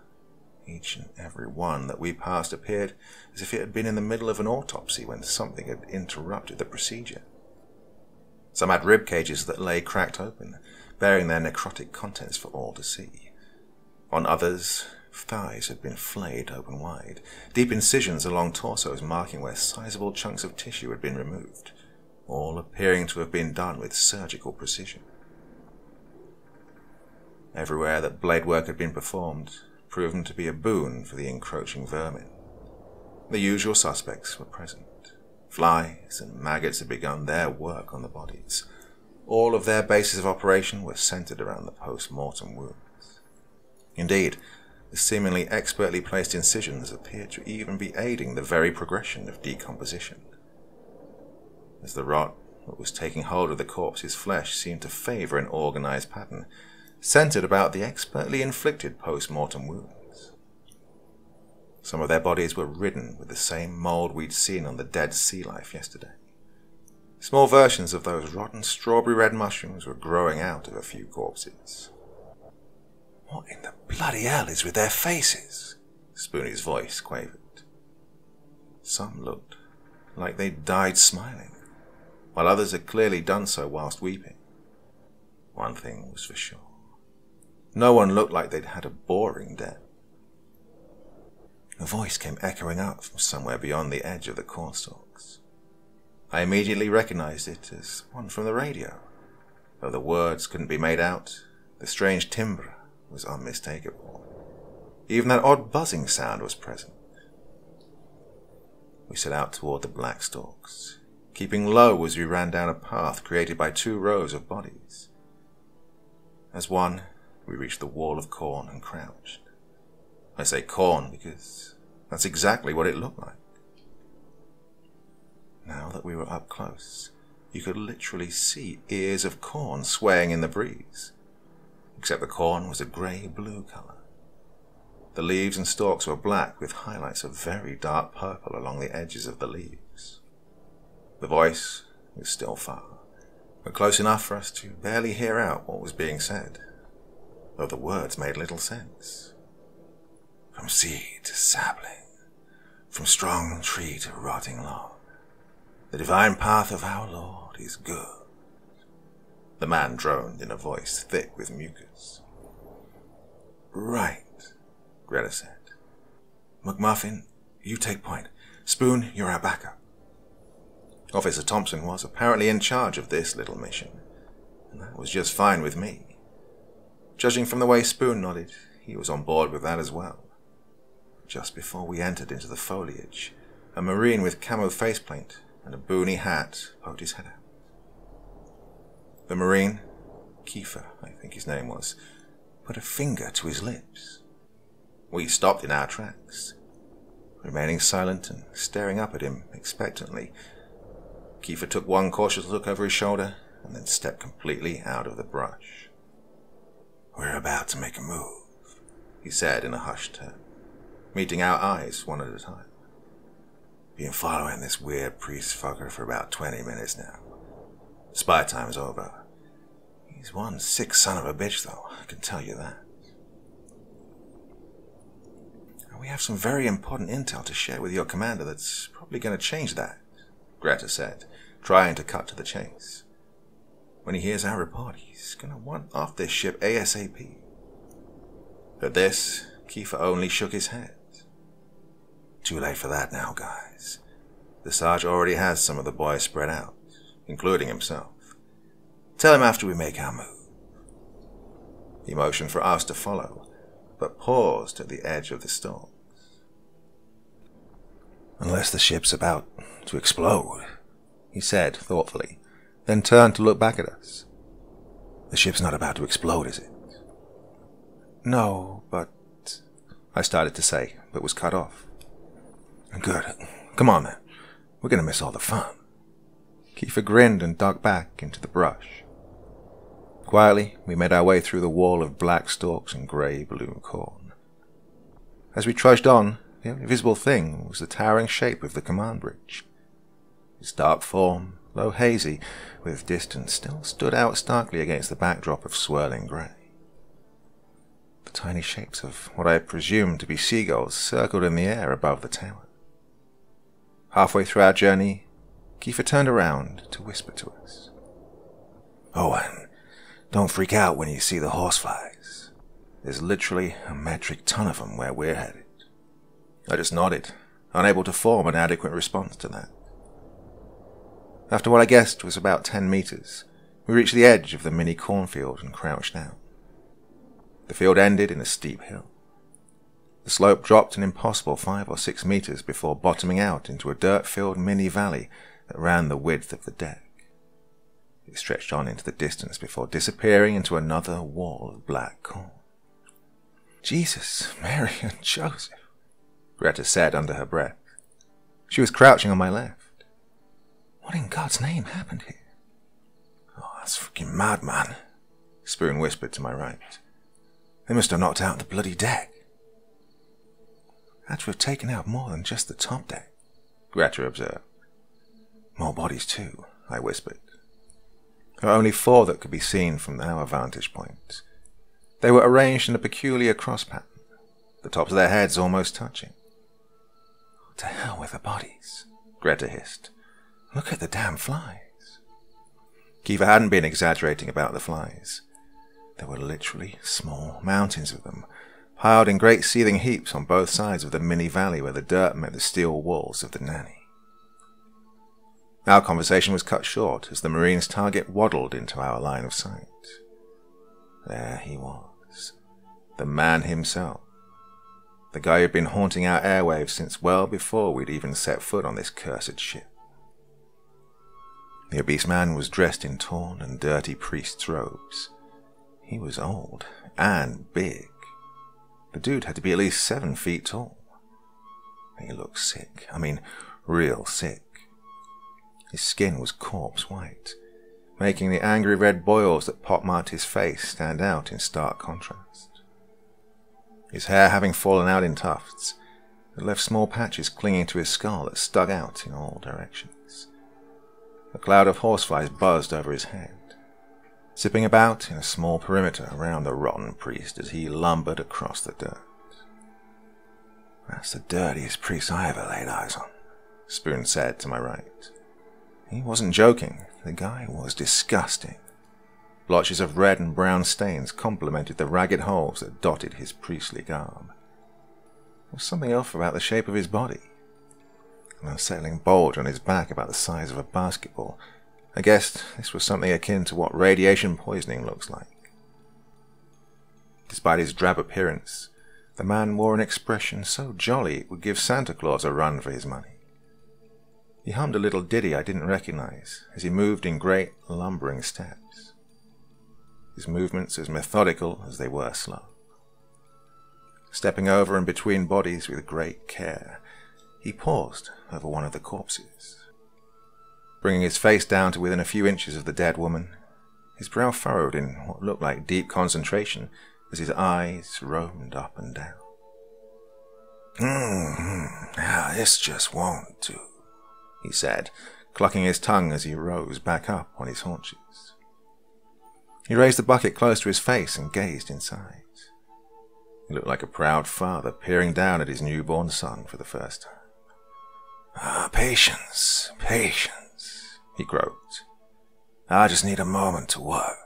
Each and every one that we passed appeared as if it had been in the middle of an autopsy when something had interrupted the procedure. Some had rib cages that lay cracked open, bearing their necrotic contents for all to see. On others, thighs had been flayed open wide, deep incisions along torsos marking where sizable chunks of tissue had been removed, all appearing to have been done with surgical precision. Everywhere that blade work had been performed, proven to be a boon for the encroaching vermin. The usual suspects were present. Flies and maggots had begun their work on the bodies. All of their bases of operation were centered around the post-mortem wounds. Indeed, the seemingly expertly placed incisions appeared to even be aiding the very progression of decomposition. As the rot that was taking hold of the corpse's flesh seemed to favour an organised pattern, centred about the expertly inflicted post-mortem wounds. Some of their bodies were ridden with the same mould we'd seen on the dead sea life yesterday. Small versions of those rotten strawberry-red mushrooms were growing out of a few corpses. "What in the bloody hell is with their faces?" Spoonie's voice quavered. Some looked like they died smiling, while others had clearly done so whilst weeping. One thing was for sure. No one looked like they'd had a boring death. A voice came echoing up from somewhere beyond the edge of the cornstalks. I immediately recognised it as one from the radio. Though the words couldn't be made out, the strange timbre was unmistakable. Even that odd buzzing sound was present. We set out toward the black stalks, keeping low as we ran down a path created by two rows of bodies. As one, we reached the wall of corn and crouched. I say corn because that's exactly what it looked like. Now that we were up close, you could literally see ears of corn swaying in the breeze, except the corn was a grey-blue colour. The leaves and stalks were black with highlights of very dark purple along the edges of the leaves. The voice was still far, but close enough for us to barely hear out what was being said, though the words made little sense. "From seed to sapling, from strong tree to rotting log, the divine path of our Lord is good," the man droned in a voice thick with mucus. "Right," Greta said. "McMuffin, you take point. Spoon, you're our backup." Officer Thompson was apparently in charge of this little mission, and that was just fine with me. Judging from the way Spoon nodded, he was on board with that as well. Just before we entered into the foliage, a Marine with camo faceplate and a bony hat poked his head out. The Marine, Kiefer, I think his name was, put a finger to his lips. We stopped in our tracks, remaining silent and staring up at him expectantly. Kiefer took one cautious look over his shoulder and then stepped completely out of the brush. "We're about to make a move," he said in a hushed tone, meeting our eyes one at a time. "Been following this weird priest fucker for about twenty minutes now. Spy time is over. He's one sick son of a bitch, though, I can tell you that. And we have some very important intel to share with your commander that's probably going to change that," Greta said, trying to cut to the chase. "When he hears our report, he's going to want off this ship ASAP." At this, Kiefer only shook his head. "Too late for that now, guys. The Sarge already has some of the boys spread out, including himself. Tell him after we make our move." He motioned for us to follow, but paused at the edge of the storm. "Unless the ship's about to explode," he said thoughtfully, then turned to look back at us. "The ship's not about to explode, is it?" "No, but..." I started to say, but was cut off. "Good. Come on, then. We're going to miss all the fun." Kiefer grinned and ducked back into the brush. Quietly, we made our way through the wall of black stalks and grey bloom corn. As we trudged on, the only visible thing was the towering shape of the command bridge. Its dark form, though hazy with distance, still stood out starkly against the backdrop of swirling grey. The tiny shapes of what I presumed to be seagulls circled in the air above the tower. Halfway through our journey, Kiefer turned around to whisper to us. "Oh, and don't freak out when you see the horseflies. There's literally a metric ton of them where we're headed." I just nodded, unable to form an adequate response to that. After what I guessed was about ten meters, we reached the edge of the mini cornfield and crouched down. The field ended in a steep hill. The slope dropped an impossible five or six meters before bottoming out into a dirt-filled mini-valley that ran the width of the deck. It stretched on into the distance before disappearing into another wall of black corn. "Jesus, Mary and Joseph," Greta said under her breath. She was crouching on my left. "What in God's name happened here?" "Oh, that's fucking mad, man," Spoon whispered to my right. "They must have knocked out the bloody deck." "Had to have taken out more than just the top deck," Greta observed. "More bodies too," I whispered. There were only four that could be seen from our vantage point. They were arranged in a peculiar cross pattern, the tops of their heads almost touching. "To hell with the bodies," Greta hissed. "Look at the damn flies." Kiva hadn't been exaggerating about the flies. There were literally small mountains of them, piled in great seething heaps on both sides of the mini-valley where the dirt met the steel walls of the nanny. Our conversation was cut short as the Marine's target waddled into our line of sight. There he was, the man himself, the guy who'd been haunting our airwaves since well before we'd even set foot on this cursed ship. The obese man was dressed in torn and dirty priest's robes. He was old and big. The dude had to be at least seven feet tall. He looked sick. I mean, real sick. His skin was corpse white, making the angry red boils that pockmarked his face stand out in stark contrast. His hair having fallen out in tufts, it left small patches clinging to his skull that stuck out in all directions. A cloud of horseflies buzzed over his head, zipping about in a small perimeter around the rotten priest as he lumbered across the dirt. "That's the dirtiest priest I ever laid eyes on," Spoon said to my right. He wasn't joking. The guy was disgusting. Blotches of red and brown stains complemented the ragged holes that dotted his priestly garb. There was something off about the shape of his body. An unsettling bulge on his back about the size of a basketball. I guessed this was something akin to what radiation poisoning looks like. Despite his drab appearance, the man wore an expression so jolly it would give Santa Claus a run for his money. He hummed a little ditty I didn't recognize as he moved in great, lumbering steps, his movements as methodical as they were slow. Stepping over and between bodies with great care, he paused over one of the corpses, bringing his face down to within a few inches of the dead woman, his brow furrowed in what looked like deep concentration as his eyes roamed up and down. Mm-hmm. Now this just won't do, he said, clucking his tongue as he rose back up on his haunches. He raised the bucket close to his face and gazed inside. He looked like a proud father peering down at his newborn son for the first time. Ah, patience, patience, he groped. I just need a moment to work.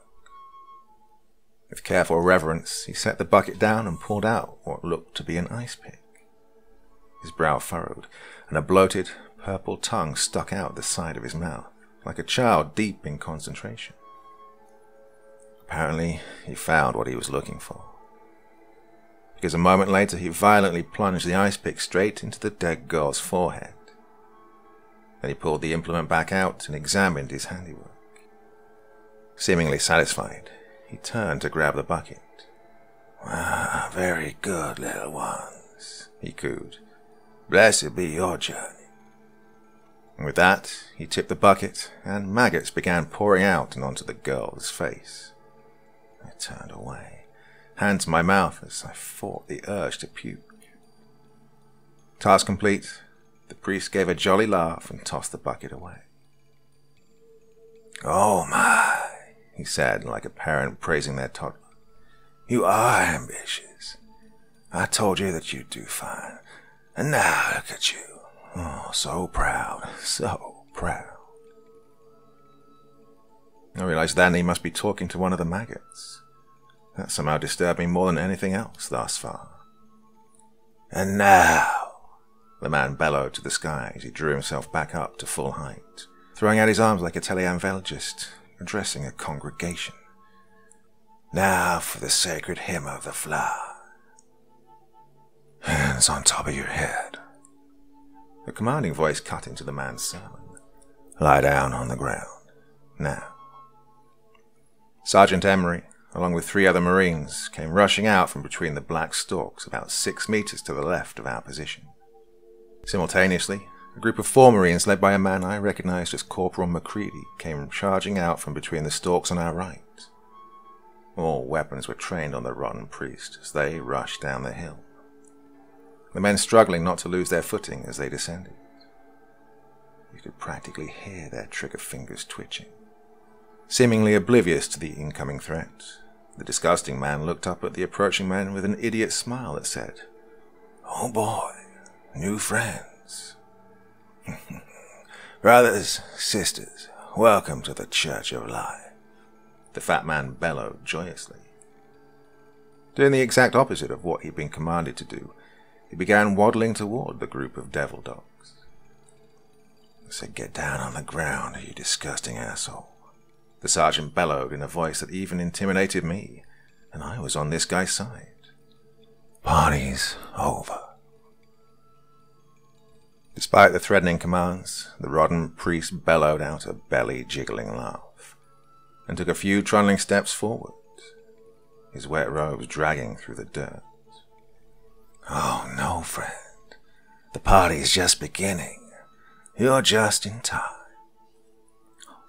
With careful reverence, he set the bucket down and pulled out what looked to be an ice pick. His brow furrowed, and a bloated, purple tongue stuck out the side of his mouth, like a child deep in concentration. Apparently, he found what he was looking for, because a moment later he violently plunged the ice pick straight into the dead girl's forehead. Then he pulled the implement back out and examined his handiwork. Seemingly satisfied, he turned to grab the bucket. Ah, very good, little ones, he cooed. Blessed be your journey. And with that, he tipped the bucket, and maggots began pouring out and onto the girl's face. I turned away, hand to my mouth as I fought the urge to puke. Task complete, the priest gave a jolly laugh and tossed the bucket away. Oh my, he said, like a parent praising their toddler. You are ambitious. I told you that you'd do fine. And now look at you. Oh, so proud, so proud. I realized then he must be talking to one of the maggots. That somehow disturbed me more than anything else thus far. And now, the man bellowed to the sky as he drew himself back up to full height, throwing out his arms like a televangelist addressing a congregation. Now for the sacred hymn of the flower. Hands on top of your head. A commanding voice cut into the man's sermon. Lie down on the ground. Now. Sergeant Emery, along with three other Marines, came rushing out from between the black stalks about six meters to the left of our position. Simultaneously, a group of four Marines led by a man I recognized as Corporal McCready came charging out from between the stalks on our right. All weapons were trained on the rotten priest as they rushed down the hill, the men struggling not to lose their footing as they descended. You could practically hear their trigger fingers twitching. Seemingly oblivious to the incoming threat, the disgusting man looked up at the approaching men with an idiot smile that said, Oh boy, new friends. Brothers, sisters, welcome to the Church of Life, the fat man bellowed joyously. Doing the exact opposite of what he'd been commanded to do, he began waddling toward the group of devil dogs. I said, get down on the ground, you disgusting asshole. The sergeant bellowed in a voice that even intimidated me, and I was on this guy's side. Party's over. Despite the threatening commands, the rodden priest bellowed out a belly-jiggling laugh, and took a few trundling steps forward, his wet robes dragging through the dirt. Oh, no, friend. The party's just beginning. You're just in time.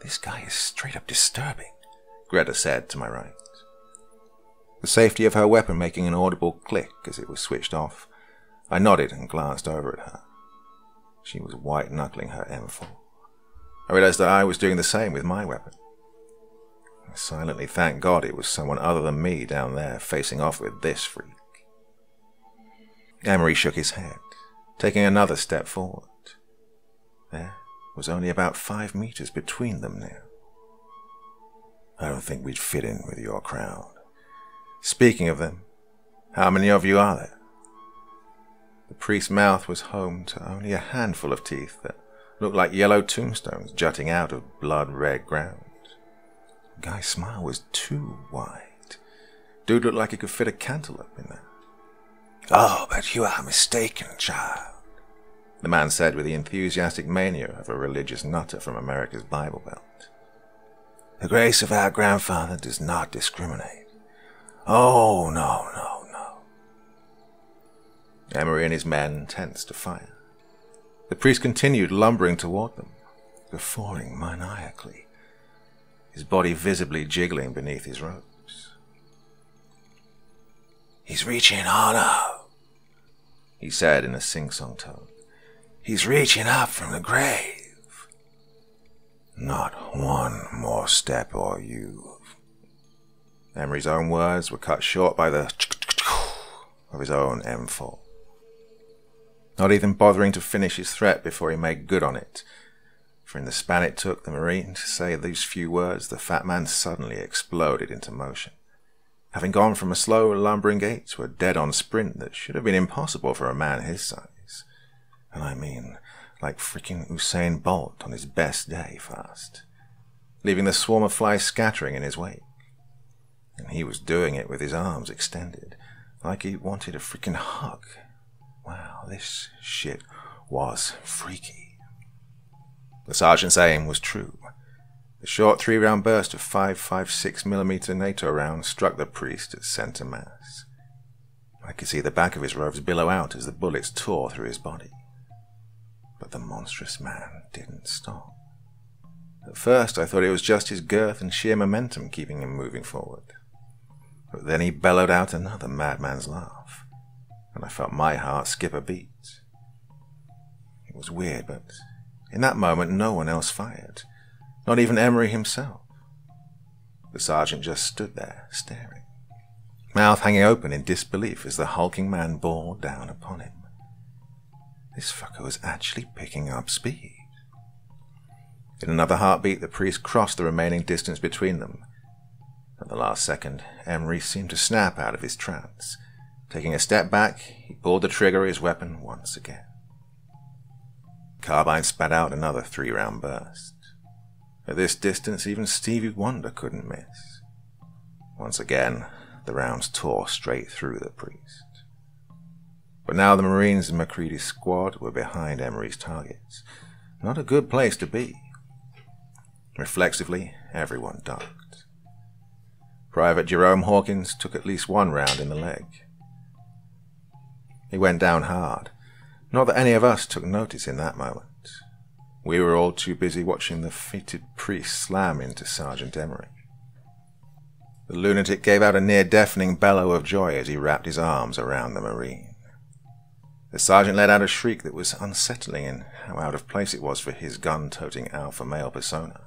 This guy is straight up disturbing, Greta said to my right. The safety of her weapon making an audible click as it was switched off, I nodded and glanced over at her. She was white-knuckling her M four. I realized that I was doing the same with my weapon. I silently thanked God it was someone other than me down there facing off with this freak. Emery shook his head, taking another step forward. There was only about five meters between them now. I don't think we'd fit in with your crowd. Speaking of them, how many of you are there? The priest's mouth was home to only a handful of teeth that looked like yellow tombstones jutting out of blood-red ground. The guy's smile was too wide. Dude looked like he could fit a cantaloupe in there. Oh, but you are mistaken, child, the man said with the enthusiastic mania of a religious nutter from America's Bible Belt. The grace of our grandfather does not discriminate. Oh, no, no, no. Emery and his men tensed to fire. The priest continued lumbering toward them, guffawing maniacally, his body visibly jiggling beneath his robes. He's reaching harder, he said in a sing-song tone. He's reaching up from the grave. Not one more step or you. Emery's own words were cut short by the of his own M four. Not even bothering to finish his threat before he made good on it, for in the span it took the Marine to say these few words, the fat man suddenly exploded into motion, having gone from a slow, lumbering gait to a dead-on sprint that should have been impossible for a man his size. And I mean, like freaking Usain Bolt on his best day fast, leaving the swarm of flies scattering in his wake. And he was doing it with his arms extended, like he wanted a freaking hug. Wow, this shit was freaky. The sergeant's aim was true. The short three-round burst of five fifty-six millimeter NATO rounds struck the priest at center mass. I could see the back of his robes billow out as the bullets tore through his body. But the monstrous man didn't stop. At first I thought it was just his girth and sheer momentum keeping him moving forward. But then he bellowed out another madman's laugh, and I felt my heart skip a beat. It was weird, but in that moment no one else fired. Not even Emery himself. The sergeant just stood there, staring, mouth hanging open in disbelief as the hulking man bore down upon him. This fucker was actually picking up speed. In another heartbeat, the priest crossed the remaining distance between them. At the last second, Emery seemed to snap out of his trance. Taking a step back, he pulled the trigger of his weapon once again. The carbine spat out another three-round burst. At this distance, even Stevie Wonder couldn't miss. Once again, the rounds tore straight through the priest. But now the Marines and McCready's squad were behind Emery's targets. Not a good place to be. Reflexively, everyone ducked. Private Jerome Hawkins took at least one round in the leg. He went down hard. Not that any of us took notice in that moment. We were all too busy watching the fated priest slam into Sergeant Emery. The lunatic gave out a near-deafening bellow of joy as he wrapped his arms around the Marine. The sergeant let out a shriek that was unsettling in how out of place it was for his gun-toting alpha male persona.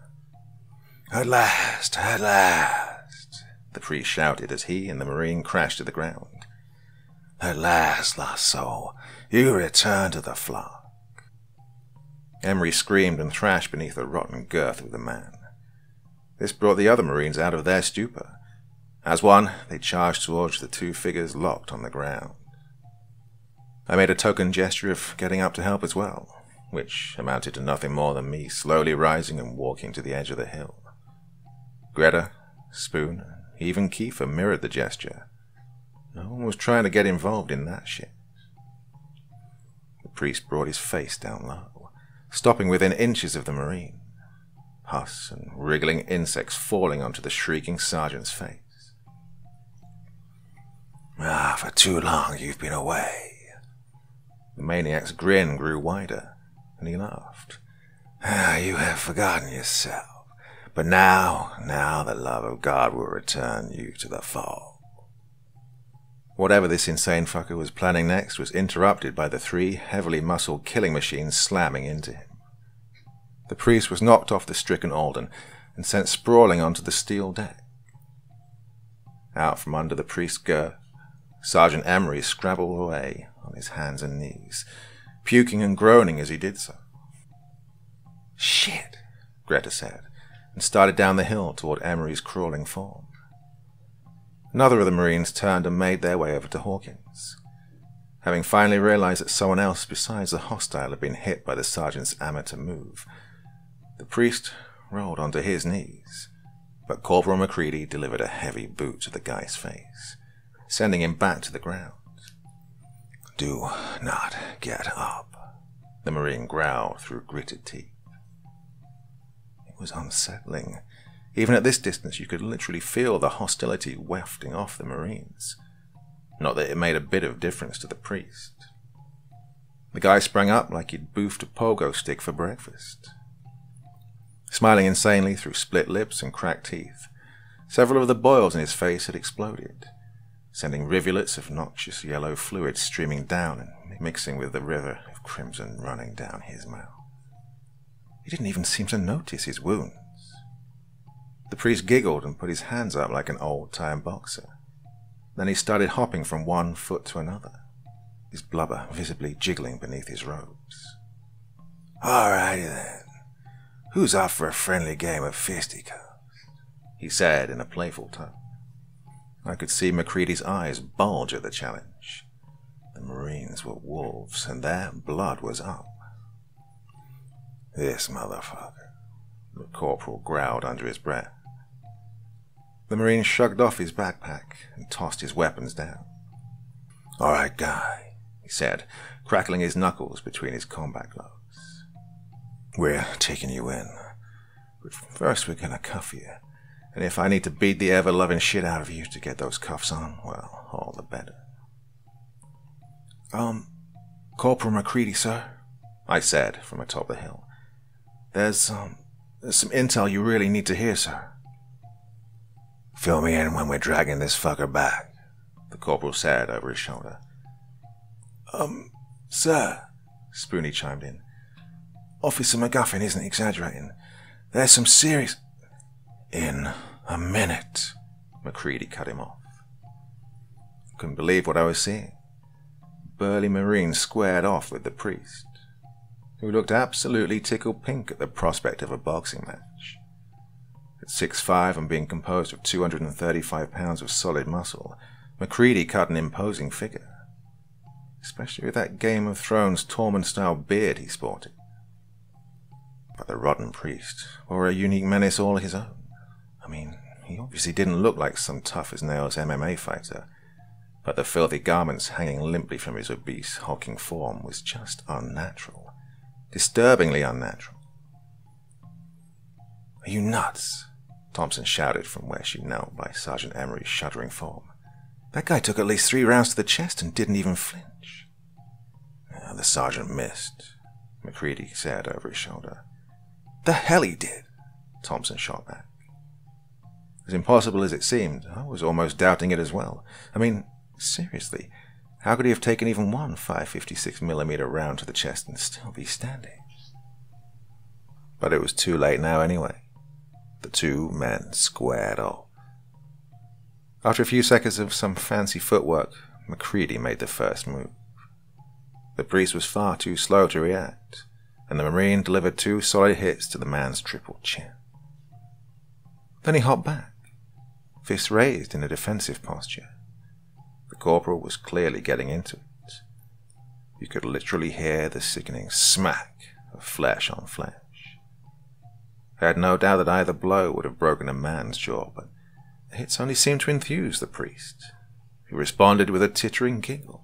"At last, at last," the priest shouted as he and the Marine crashed to the ground. "At last, lost soul, you return to the flock." Emery screamed and thrashed beneath the rotten girth of the man. This brought the other Marines out of their stupor. As one, they charged towards the two figures locked on the ground. I made a token gesture of getting up to help as well, which amounted to nothing more than me slowly rising and walking to the edge of the hill. Greta, Spoon, even Kiefer mirrored the gesture. No one was trying to get involved in that shit. The priest brought his face down low, stopping within inches of the Marine, pus and wriggling insects falling onto the shrieking sergeant's face. "Ah, for too long you've been away." The maniac's grin grew wider, and he laughed. "Ah, you have forgotten yourself, but now, now the love of God will return you to the fold." Whatever this insane fucker was planning next was interrupted by the three heavily muscled killing machines slamming into him. The priest was knocked off the stricken Alden and sent sprawling onto the steel deck. Out from under the priest's girth, Sergeant Emery scrabbled away on his hands and knees, puking and groaning as he did so. "Shit," Greta said, and started down the hill toward Emery's crawling form. Another of the Marines turned and made their way over to Hawkins. Having finally realized that someone else besides the hostile had been hit by the sergeant's amateur move, the priest rolled onto his knees, but Corporal McCready delivered a heavy boot to the guy's face, sending him back to the ground. "Do not get up," the Marine growled through gritted teeth. It was unsettling. Even at this distance, you could literally feel the hostility wafting off the Marines. Not that it made a bit of difference to the priest. The guy sprang up like he'd boofed a pogo stick for breakfast. Smiling insanely through split lips and cracked teeth, several of the boils in his face had exploded, sending rivulets of noxious yellow fluid streaming down and mixing with the river of crimson running down his mouth. He didn't even seem to notice his wounds. The priest giggled and put his hands up like an old-time boxer. Then he started hopping from one foot to another, his blubber visibly jiggling beneath his robes. "All righty then. Who's up for a friendly game of fisticuffs?" he said in a playful tone. I could see McCready's eyes bulge at the challenge. The Marines were wolves, and their blood was up. "This motherfucker," the corporal growled under his breath. The Marine shrugged off his backpack and tossed his weapons down. "All right, guy," he said, crackling his knuckles between his combat gloves. "We're taking you in, but first we're gonna cuff you, and if I need to beat the ever-loving shit out of you to get those cuffs on, well, all the better." Um, "Corporal McCready, sir," I said from atop the hill. There's, um, there's some intel you really need to hear, sir." "Fill me in when we're dragging this fucker back," the corporal said over his shoulder. Um, "Sir," Spoonie chimed in, "Officer McGuffin isn't exaggerating. There's some serious—" "In a minute," McCready cut him off. I couldn't believe what I was seeing. Burly Marine squared off with the priest, who looked absolutely tickled pink at the prospect of a boxing match. At six foot five and being composed of two hundred thirty-five pounds of solid muscle, McCready cut an imposing figure, especially with that Game of Thrones Tormund-style beard he sported. But the rodden priest wore a unique menace all his own. I mean, he obviously didn't look like some tough-as-nails M M A fighter, but the filthy garments hanging limply from his obese, hulking form was just unnatural. Disturbingly unnatural. "Are you nuts?" Thompson shouted from where she knelt by Sergeant Emery's shuddering form. "That guy took at least three rounds to the chest and didn't even flinch." "Oh, the sergeant missed," McCready said over his shoulder. "The hell he did," Thompson shot back. As impossible as it seemed, I was almost doubting it as well. I mean, seriously, how could he have taken even one five fifty-six millimeter round to the chest and still be standing? But it was too late now anyway. The two men squared off. After a few seconds of some fancy footwork, McCready made the first move. The priest was far too slow to react, and the Marine delivered two solid hits to the man's triple chin. Then he hopped back, fists raised in a defensive posture. The corporal was clearly getting into it. You could literally hear the sickening smack of flesh on flesh. I had no doubt that either blow would have broken a man's jaw, but the hits only seemed to enthuse the priest, who responded with a tittering giggle.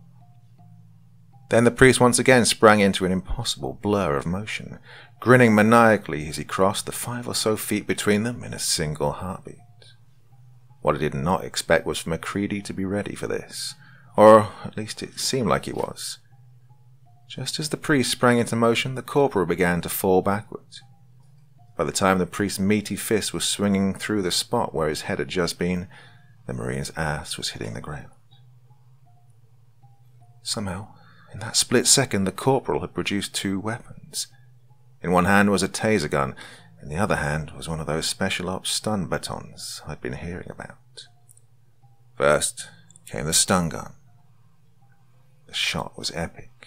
Then the priest once again sprang into an impossible blur of motion, grinning maniacally as he crossed the five or so feet between them in a single heartbeat. What I did not expect was for McCready to be ready for this, or at least it seemed like he was. Just as the priest sprang into motion, the corporal began to fall backwards. By the time the priest's meaty fist was swinging through the spot where his head had just been, the Marine's ass was hitting the ground. Somehow, in that split second, the corporal had produced two weapons. In one hand was a taser gun, in the other hand was one of those special ops stun batons I'd been hearing about. First came the stun gun. The shot was epic.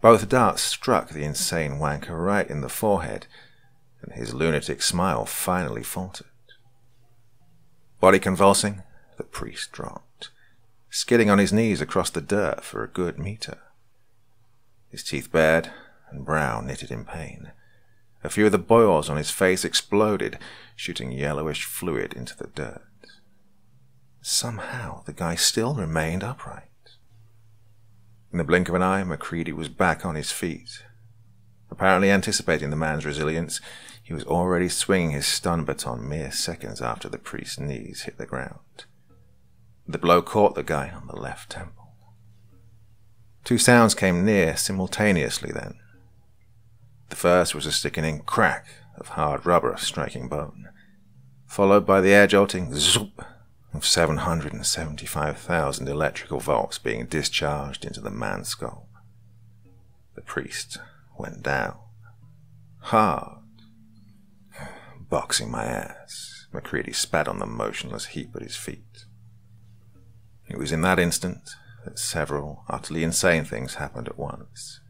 Both darts struck the insane wanker right in the forehead, and his lunatic smile finally faltered. Body convulsing, the priest dropped, skidding on his knees across the dirt for a good meter. His teeth bared and brow knitted in pain. A few of the boils on his face exploded, shooting yellowish fluid into the dirt. Somehow the guy still remained upright. In the blink of an eye, McCready was back on his feet. Apparently anticipating the man's resilience, he was already swinging his stun baton mere seconds after the priest's knees hit the ground. The blow caught the guy on the left temple. Two sounds came near simultaneously then. The first was a sickening crack of hard rubber striking bone, followed by the air-jolting zoop of seven hundred seventy-five thousand electrical volts being discharged into the man's skull. The priest went down. Hard. Boxing my ass, McCready spat on the motionless heap at his feet. It was in that instant that several utterly insane things happened at once.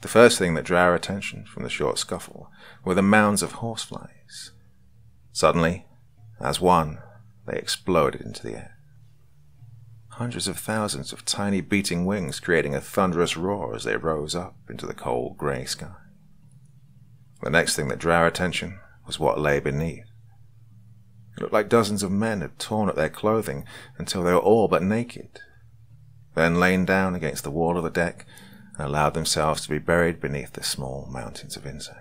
The first thing that drew our attention from the short scuffle were the mounds of horseflies. Suddenly, as one, they exploded into the air. Hundreds of thousands of tiny beating wings creating a thunderous roar as they rose up into the cold grey sky. The next thing that drew our attention was what lay beneath. It looked like dozens of men had torn up their clothing until they were all but naked, then lain down against the wall of the deck and allowed themselves to be buried beneath the small mountains of insects.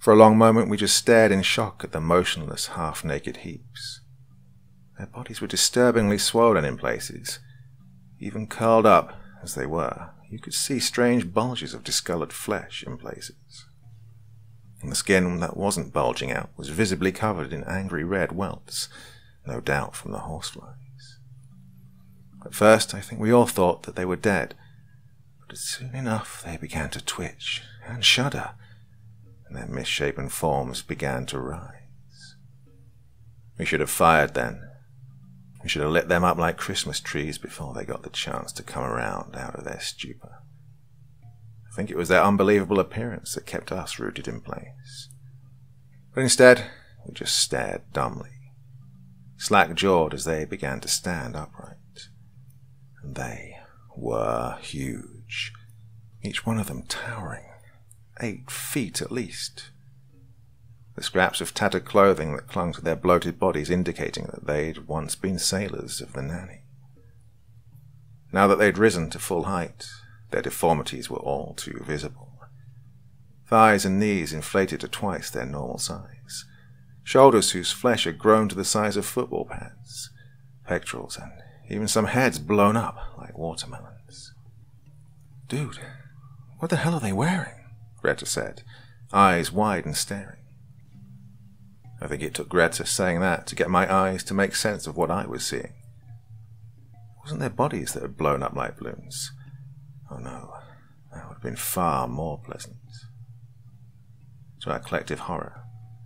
For a long moment we just stared in shock at the motionless, half-naked heaps. Their bodies were disturbingly swollen in places. Even curled up, as they were, you could see strange bulges of discoloured flesh in places. And the skin that wasn't bulging out was visibly covered in angry red welts, no doubt from the horseflies. At first I think we all thought that they were dead, but soon enough they began to twitch and shudder, and their misshapen forms began to rise. We should have fired then. We should have lit them up like Christmas trees before they got the chance to come around out of their stupor. I think it was their unbelievable appearance that kept us rooted in place. But instead, we just stared dumbly, slack-jawed as they began to stand upright. And they were huge, each one of them towering. Eight feet at least. The scraps of tattered clothing that clung to their bloated bodies indicating that they'd once been sailors of the Nanny. Now that they'd risen to full height, their deformities were all too visible. Thighs and knees inflated to twice their normal size. Shoulders whose flesh had grown to the size of football pads. Pectorals and even some heads blown up like watermelons. Dude, what the hell are they wearing? Greta said, eyes wide and staring. I think it took Greta saying that to get my eyes to make sense of what I was seeing. It wasn't their bodies that had blown up like balloons. Oh no, that would have been far more pleasant. To our collective horror,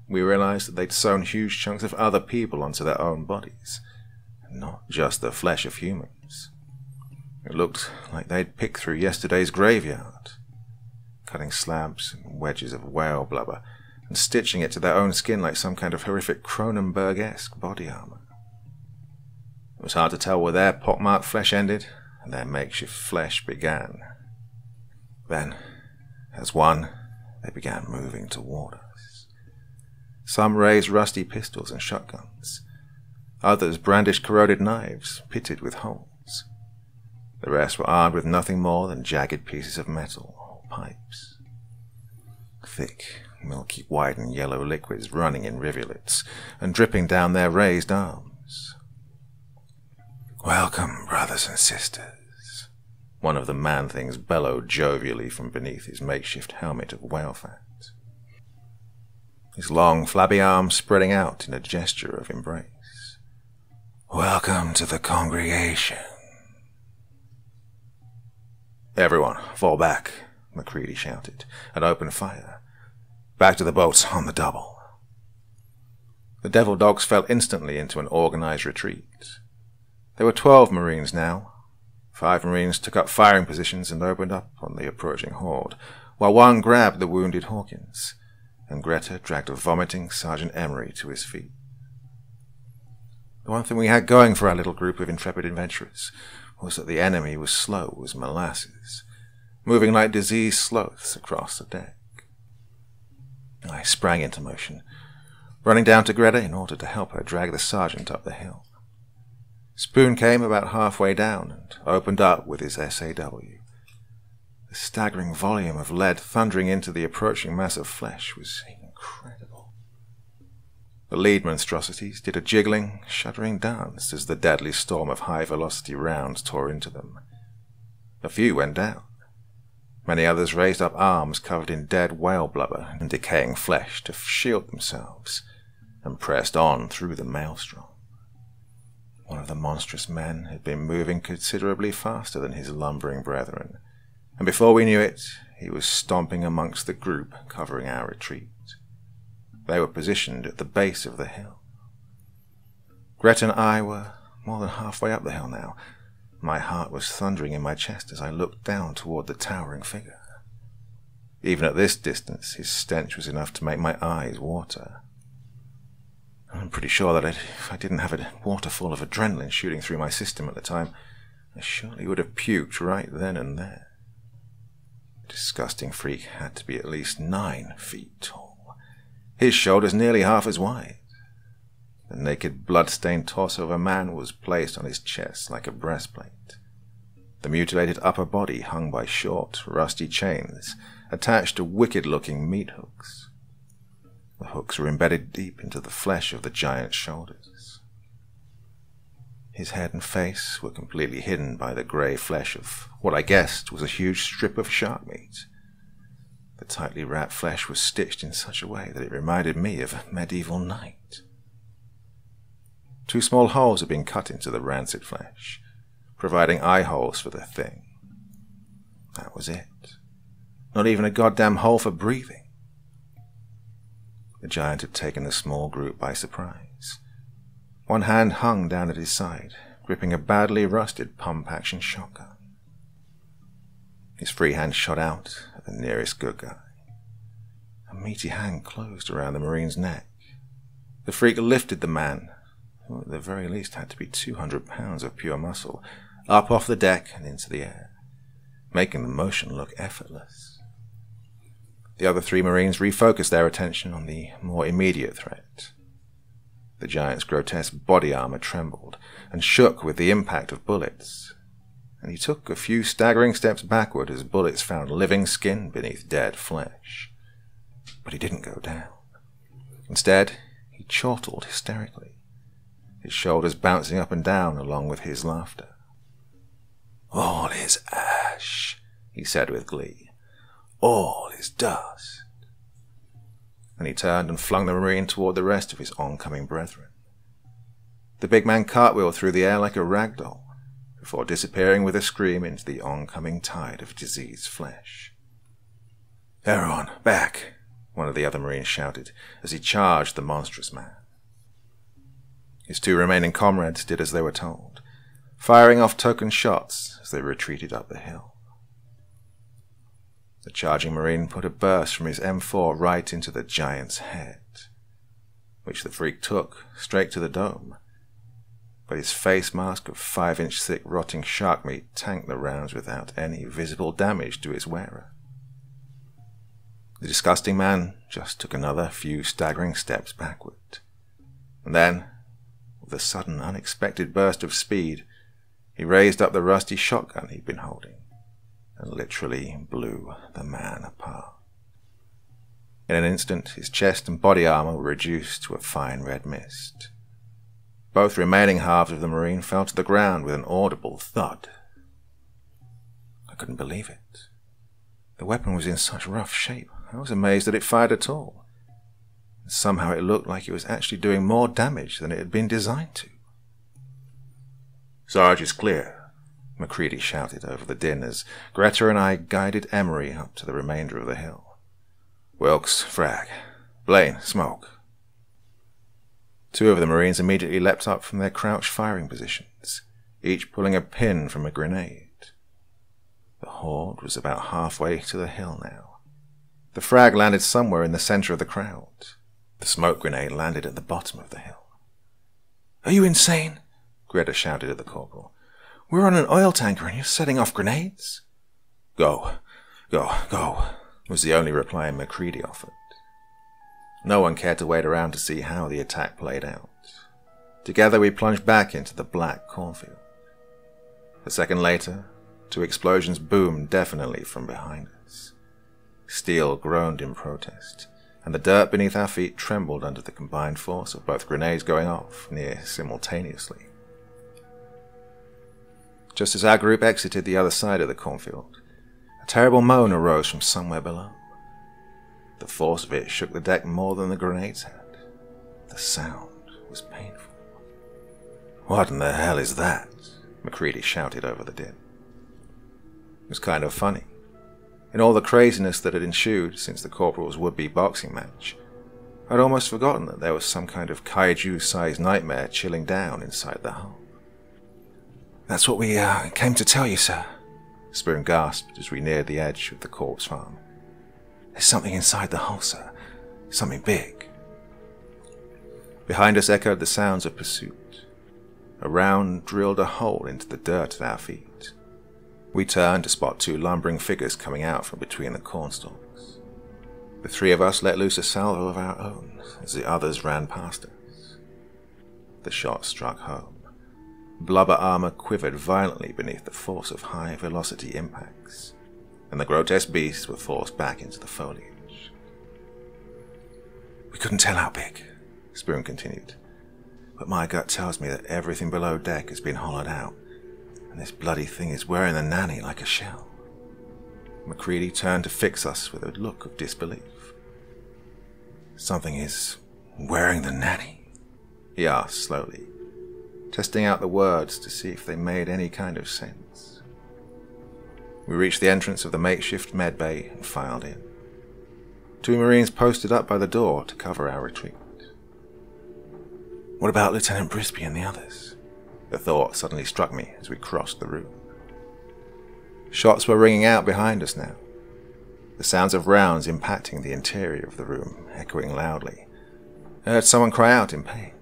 we realized that they'd sewn huge chunks of other people onto their own bodies, and not just the flesh of humans. It looked like they'd picked through yesterday's graveyard, cutting slabs and wedges of whale blubber and stitching it to their own skin like some kind of horrific Cronenberg-esque body armor. It was hard to tell where their pockmarked flesh ended and their makeshift flesh began. Then, as one, they began moving toward us. Some raised rusty pistols and shotguns. Others brandished corroded knives pitted with holes. The rest were armed with nothing more than jagged pieces of metal. Pipes. Thick, milky white and yellow liquids running in rivulets and dripping down their raised arms. "Welcome, brothers and sisters," one of the man-things bellowed jovially from beneath his makeshift helmet of whale fat, his long, flabby arms spreading out in a gesture of embrace. "Welcome to the congregation." "Everyone, fall back," McCready shouted, and opened fire. "Back to the boats on the double." The devil dogs fell instantly into an organized retreat. There were twelve Marines now. Five Marines took up firing positions and opened up on the approaching horde, while one grabbed the wounded Hawkins, and Greta dragged a vomiting Sergeant Emery to his feet. The one thing we had going for our little group of intrepid adventurers was that the enemy was slow as molasses, moving like diseased sloths across the deck. I sprang into motion, running down to Greta in order to help her drag the sergeant up the hill. Spoon came about halfway down and opened up with his S A W. The staggering volume of lead thundering into the approaching mass of flesh was incredible. The lead monstrosities did a jiggling, shuddering dance as the deadly storm of high-velocity rounds tore into them. A few went down. Many others raised up arms covered in dead whale blubber and decaying flesh to shield themselves, and pressed on through the maelstrom. One of the monstrous men had been moving considerably faster than his lumbering brethren, and before we knew it, he was stomping amongst the group covering our retreat. They were positioned at the base of the hill. Greta and I were more than halfway up the hill now. My heart was thundering in my chest as I looked down toward the towering figure. Even at this distance, his stench was enough to make my eyes water. I'm pretty sure that if I didn't have a waterfall of adrenaline shooting through my system at the time, I surely would have puked right then and there. The disgusting freak had to be at least nine feet tall, his shoulders nearly half as wide. The naked, blood-stained torso of a man was placed on his chest like a breastplate. The mutilated upper body hung by short, rusty chains, attached to wicked-looking meat hooks. The hooks were embedded deep into the flesh of the giant's shoulders. His head and face were completely hidden by the grey flesh of what I guessed was a huge strip of shark meat. The tightly wrapped flesh was stitched in such a way that it reminded me of a medieval knight. Two small holes had been cut into the rancid flesh, providing eye holes for the thing. That was it. Not even a goddamn hole for breathing. The giant had taken the small group by surprise. One hand hung down at his side, gripping a badly rusted pump-action shotgun. His free hand shot out at the nearest good guy. A meaty hand closed around the marine's neck. The freak lifted the man, who at the very least had to be two hundred pounds of pure muscle, up off the deck and into the air, making the motion look effortless. The other three Marines refocused their attention on the more immediate threat. The giant's grotesque body armor trembled and shook with the impact of bullets, and he took a few staggering steps backward as bullets found living skin beneath dead flesh. But he didn't go down. Instead, he chortled hysterically, his shoulders bouncing up and down along with his laughter. "All is ash," he said with glee. "All is dust." And he turned and flung the marine toward the rest of his oncoming brethren. The big man cartwheeled through the air like a rag doll, before disappearing with a scream into the oncoming tide of diseased flesh. "Everyone, back!" one of the other marines shouted as he charged the monstrous man. His two remaining comrades did as they were told, firing off token shots as they retreated up the hill. The charging marine put a burst from his M four right into the giant's head, which the freak took straight to the dome, but his face mask of five-inch thick rotting shark meat tanked the rounds without any visible damage to its wearer. The disgusting man just took another few staggering steps backward, and then, with a sudden, unexpected burst of speed, he raised up the rusty shotgun he'd been holding and literally blew the man apart. In an instant, his chest and body armor were reduced to a fine red mist. Both remaining halves of the marine fell to the ground with an audible thud. I couldn't believe it. The weapon was in such rough shape, I was amazed that it fired at all. Somehow it looked like it was actually doing more damage than it had been designed to. "Sarge is clear," McCready shouted over the din as Greta and I guided Emery up to the remainder of the hill. "Wilkes, frag. Blaine, smoke." Two of the Marines immediately leapt up from their crouched firing positions, each pulling a pin from a grenade. The horde was about halfway to the hill now. The frag landed somewhere in the center of the crowd. The smoke grenade landed at the bottom of the hill. "Are you insane?" Greta shouted at the corporal. "We're on an oil tanker and you're setting off grenades?" "Go, go, go," was the only reply McCready offered. No one cared to wait around to see how the attack played out. Together we plunged back into the black cornfield. A second later, two explosions boomed deafeningly from behind us. Steel groaned in protest, and the dirt beneath our feet trembled under the combined force of both grenades going off near simultaneously. Just as our group exited the other side of the cornfield, a terrible moan arose from somewhere below. The force of it shook the deck more than the grenades had. The sound was painful. "What in the hell is that?" McCready shouted over the din. It was kind of funny. In all the craziness that had ensued since the corporal's would-be boxing match, I'd almost forgotten that there was some kind of kaiju-sized nightmare chilling down inside the hull. "That's what we uh, came to tell you, sir," Spoon gasped as we neared the edge of the corpse farm. "There's something inside the hull, sir. Something big." Behind us echoed the sounds of pursuit. A round drilled a hole into the dirt at our feet. We turned to spot two lumbering figures coming out from between the cornstalks. The three of us let loose a salvo of our own as the others ran past us. The shot struck home. Blubber armor quivered violently beneath the force of high-velocity impacts, and the grotesque beasts were forced back into the foliage. "We couldn't tell how big," Spoon continued, "but my gut tells me that everything below deck has been hollowed out, and this bloody thing is wearing the nanny like a shell." McCready turned to fix us with a look of disbelief. "Something is wearing the nanny?" he asked slowly, testing out the words to see if they made any kind of sense. We reached the entrance of the makeshift med bay and filed in. Two Marines posted up by the door to cover our retreat. "What about Lieutenant Brisby and the others?" The thought suddenly struck me as we crossed the room. Shots were ringing out behind us now, the sounds of rounds impacting the interior of the room, echoing loudly. I heard someone cry out in pain.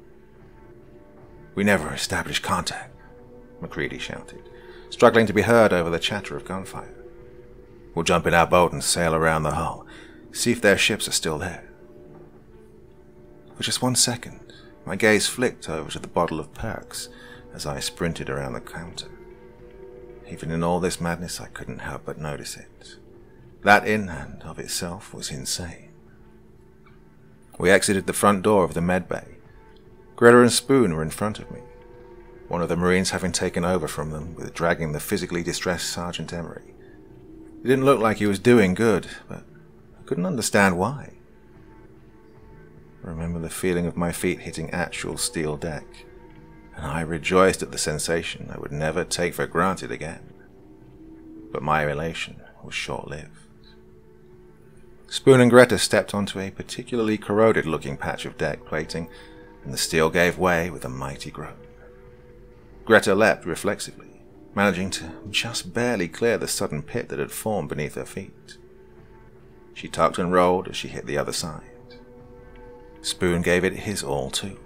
"We never established contact," McCready shouted, struggling to be heard over the chatter of gunfire. "We'll jump in our boat and sail around the hull, see if their ships are still there." For just one second, my gaze flicked over to the bottle of perks as I sprinted around the counter. Even in all this madness, I couldn't help but notice it. That in and of itself was insane. We exited the front door of the med bay. Greta and Spoon were in front of me, one of the Marines having taken over from them with dragging the physically distressed Sergeant Emery. It didn't look like he was doing good, but I couldn't understand why. I remember the feeling of my feet hitting actual steel deck, and I rejoiced at the sensation I would never take for granted again. But my elation was short-lived. Spoon and Greta stepped onto a particularly corroded-looking patch of deck plating, and the steel gave way with a mighty groan. Greta leapt reflexively, managing to just barely clear the sudden pit that had formed beneath her feet. She tucked and rolled as she hit the other side. Spoon gave it his all, too.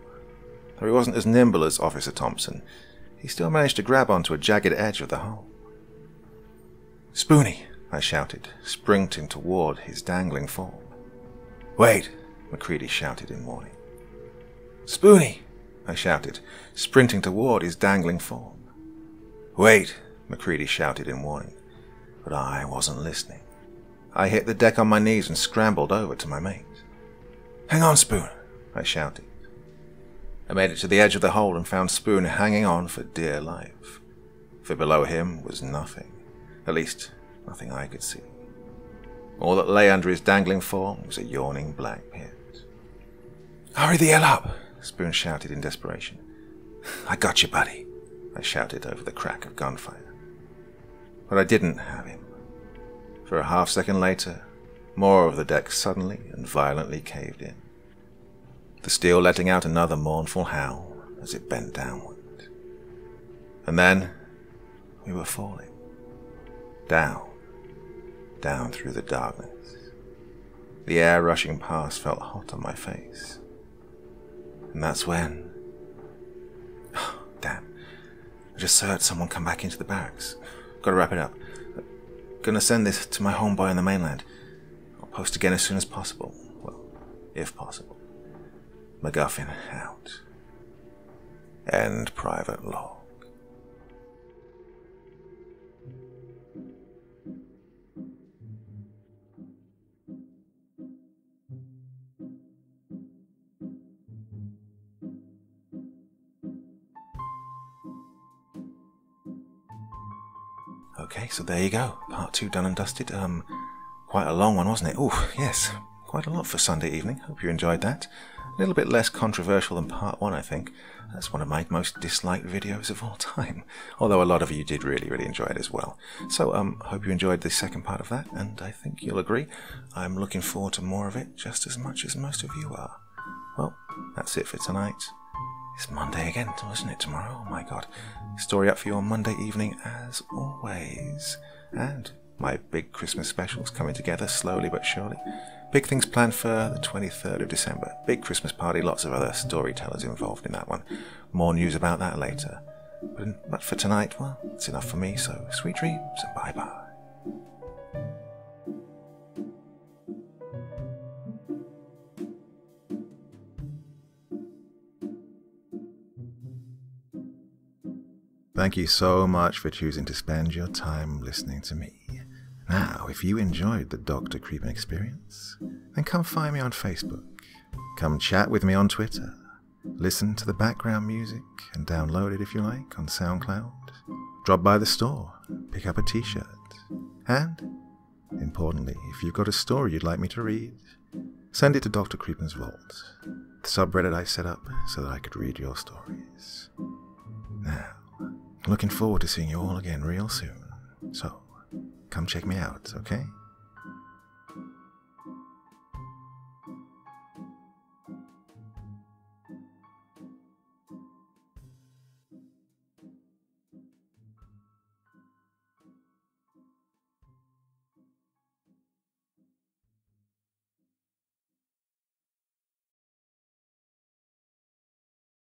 Though he wasn't as nimble as Officer Thompson, he still managed to grab onto a jagged edge of the hull. "Spoonie!" I shouted, sprinting toward his dangling form. "Wait!" McCready shouted in warning. "Spoonie!" I shouted, sprinting toward his dangling form. "Wait!" McCready shouted in warning, but I wasn't listening. I hit the deck on my knees and scrambled over to my mate. "Hang on, Spoon!" I shouted. I made it to the edge of the hole and found Spoon hanging on for dear life, for below him was nothing, at least nothing I could see. All that lay under his dangling form was a yawning black pit. "Hurry the hell up!" Spoon shouted in desperation. "I got you, buddy," I shouted over the crack of gunfire. But I didn't have him. For a half second later, more of the deck suddenly and violently caved in, the steel letting out another mournful howl as it bent downward. And then we were falling. Down. Down through the darkness. The air rushing past felt hot on my face. And that's when... Oh, damn. I just heard someone come back into the barracks. Gotta wrap it up. Gonna send this to my homeboy on the mainland. I'll post again as soon as possible. Well, if possible. MacGuffin out. End private log. Okay, so there you go. Part two done and dusted. Um, quite a long one, wasn't it? Oh, yes. Quite a lot for Sunday evening. Hope you enjoyed that. A little bit less controversial than part one, I think. That's one of my most disliked videos of all time. Although a lot of you did really, really enjoy it as well. So, um, hope you enjoyed the second part of that, and I think you'll agree, I'm looking forward to more of it just as much as most of you are. Well, that's it for tonight. It's Monday again, isn't it, tomorrow? Oh my god. Story up for you on Monday evening, as always. And my big Christmas special's coming together slowly but surely. Big things planned for the twenty-third of December. Big Christmas party, lots of other storytellers involved in that one. More news about that later. But, but for tonight, well, it's enough for me, so sweet dreams and bye-bye. Thank you so much for choosing to spend your time listening to me. Now, if you enjoyed the Doctor Creepen experience, then come find me on Facebook, come chat with me on Twitter, listen to the background music and download it if you like on SoundCloud, drop by the store, pick up a t-shirt, and, importantly, if you've got a story you'd like me to read, send it to Doctor Creepen's Vault, the subreddit I set up so that I could read your stories. Now, looking forward to seeing you all again real soon, so come check me out, okay?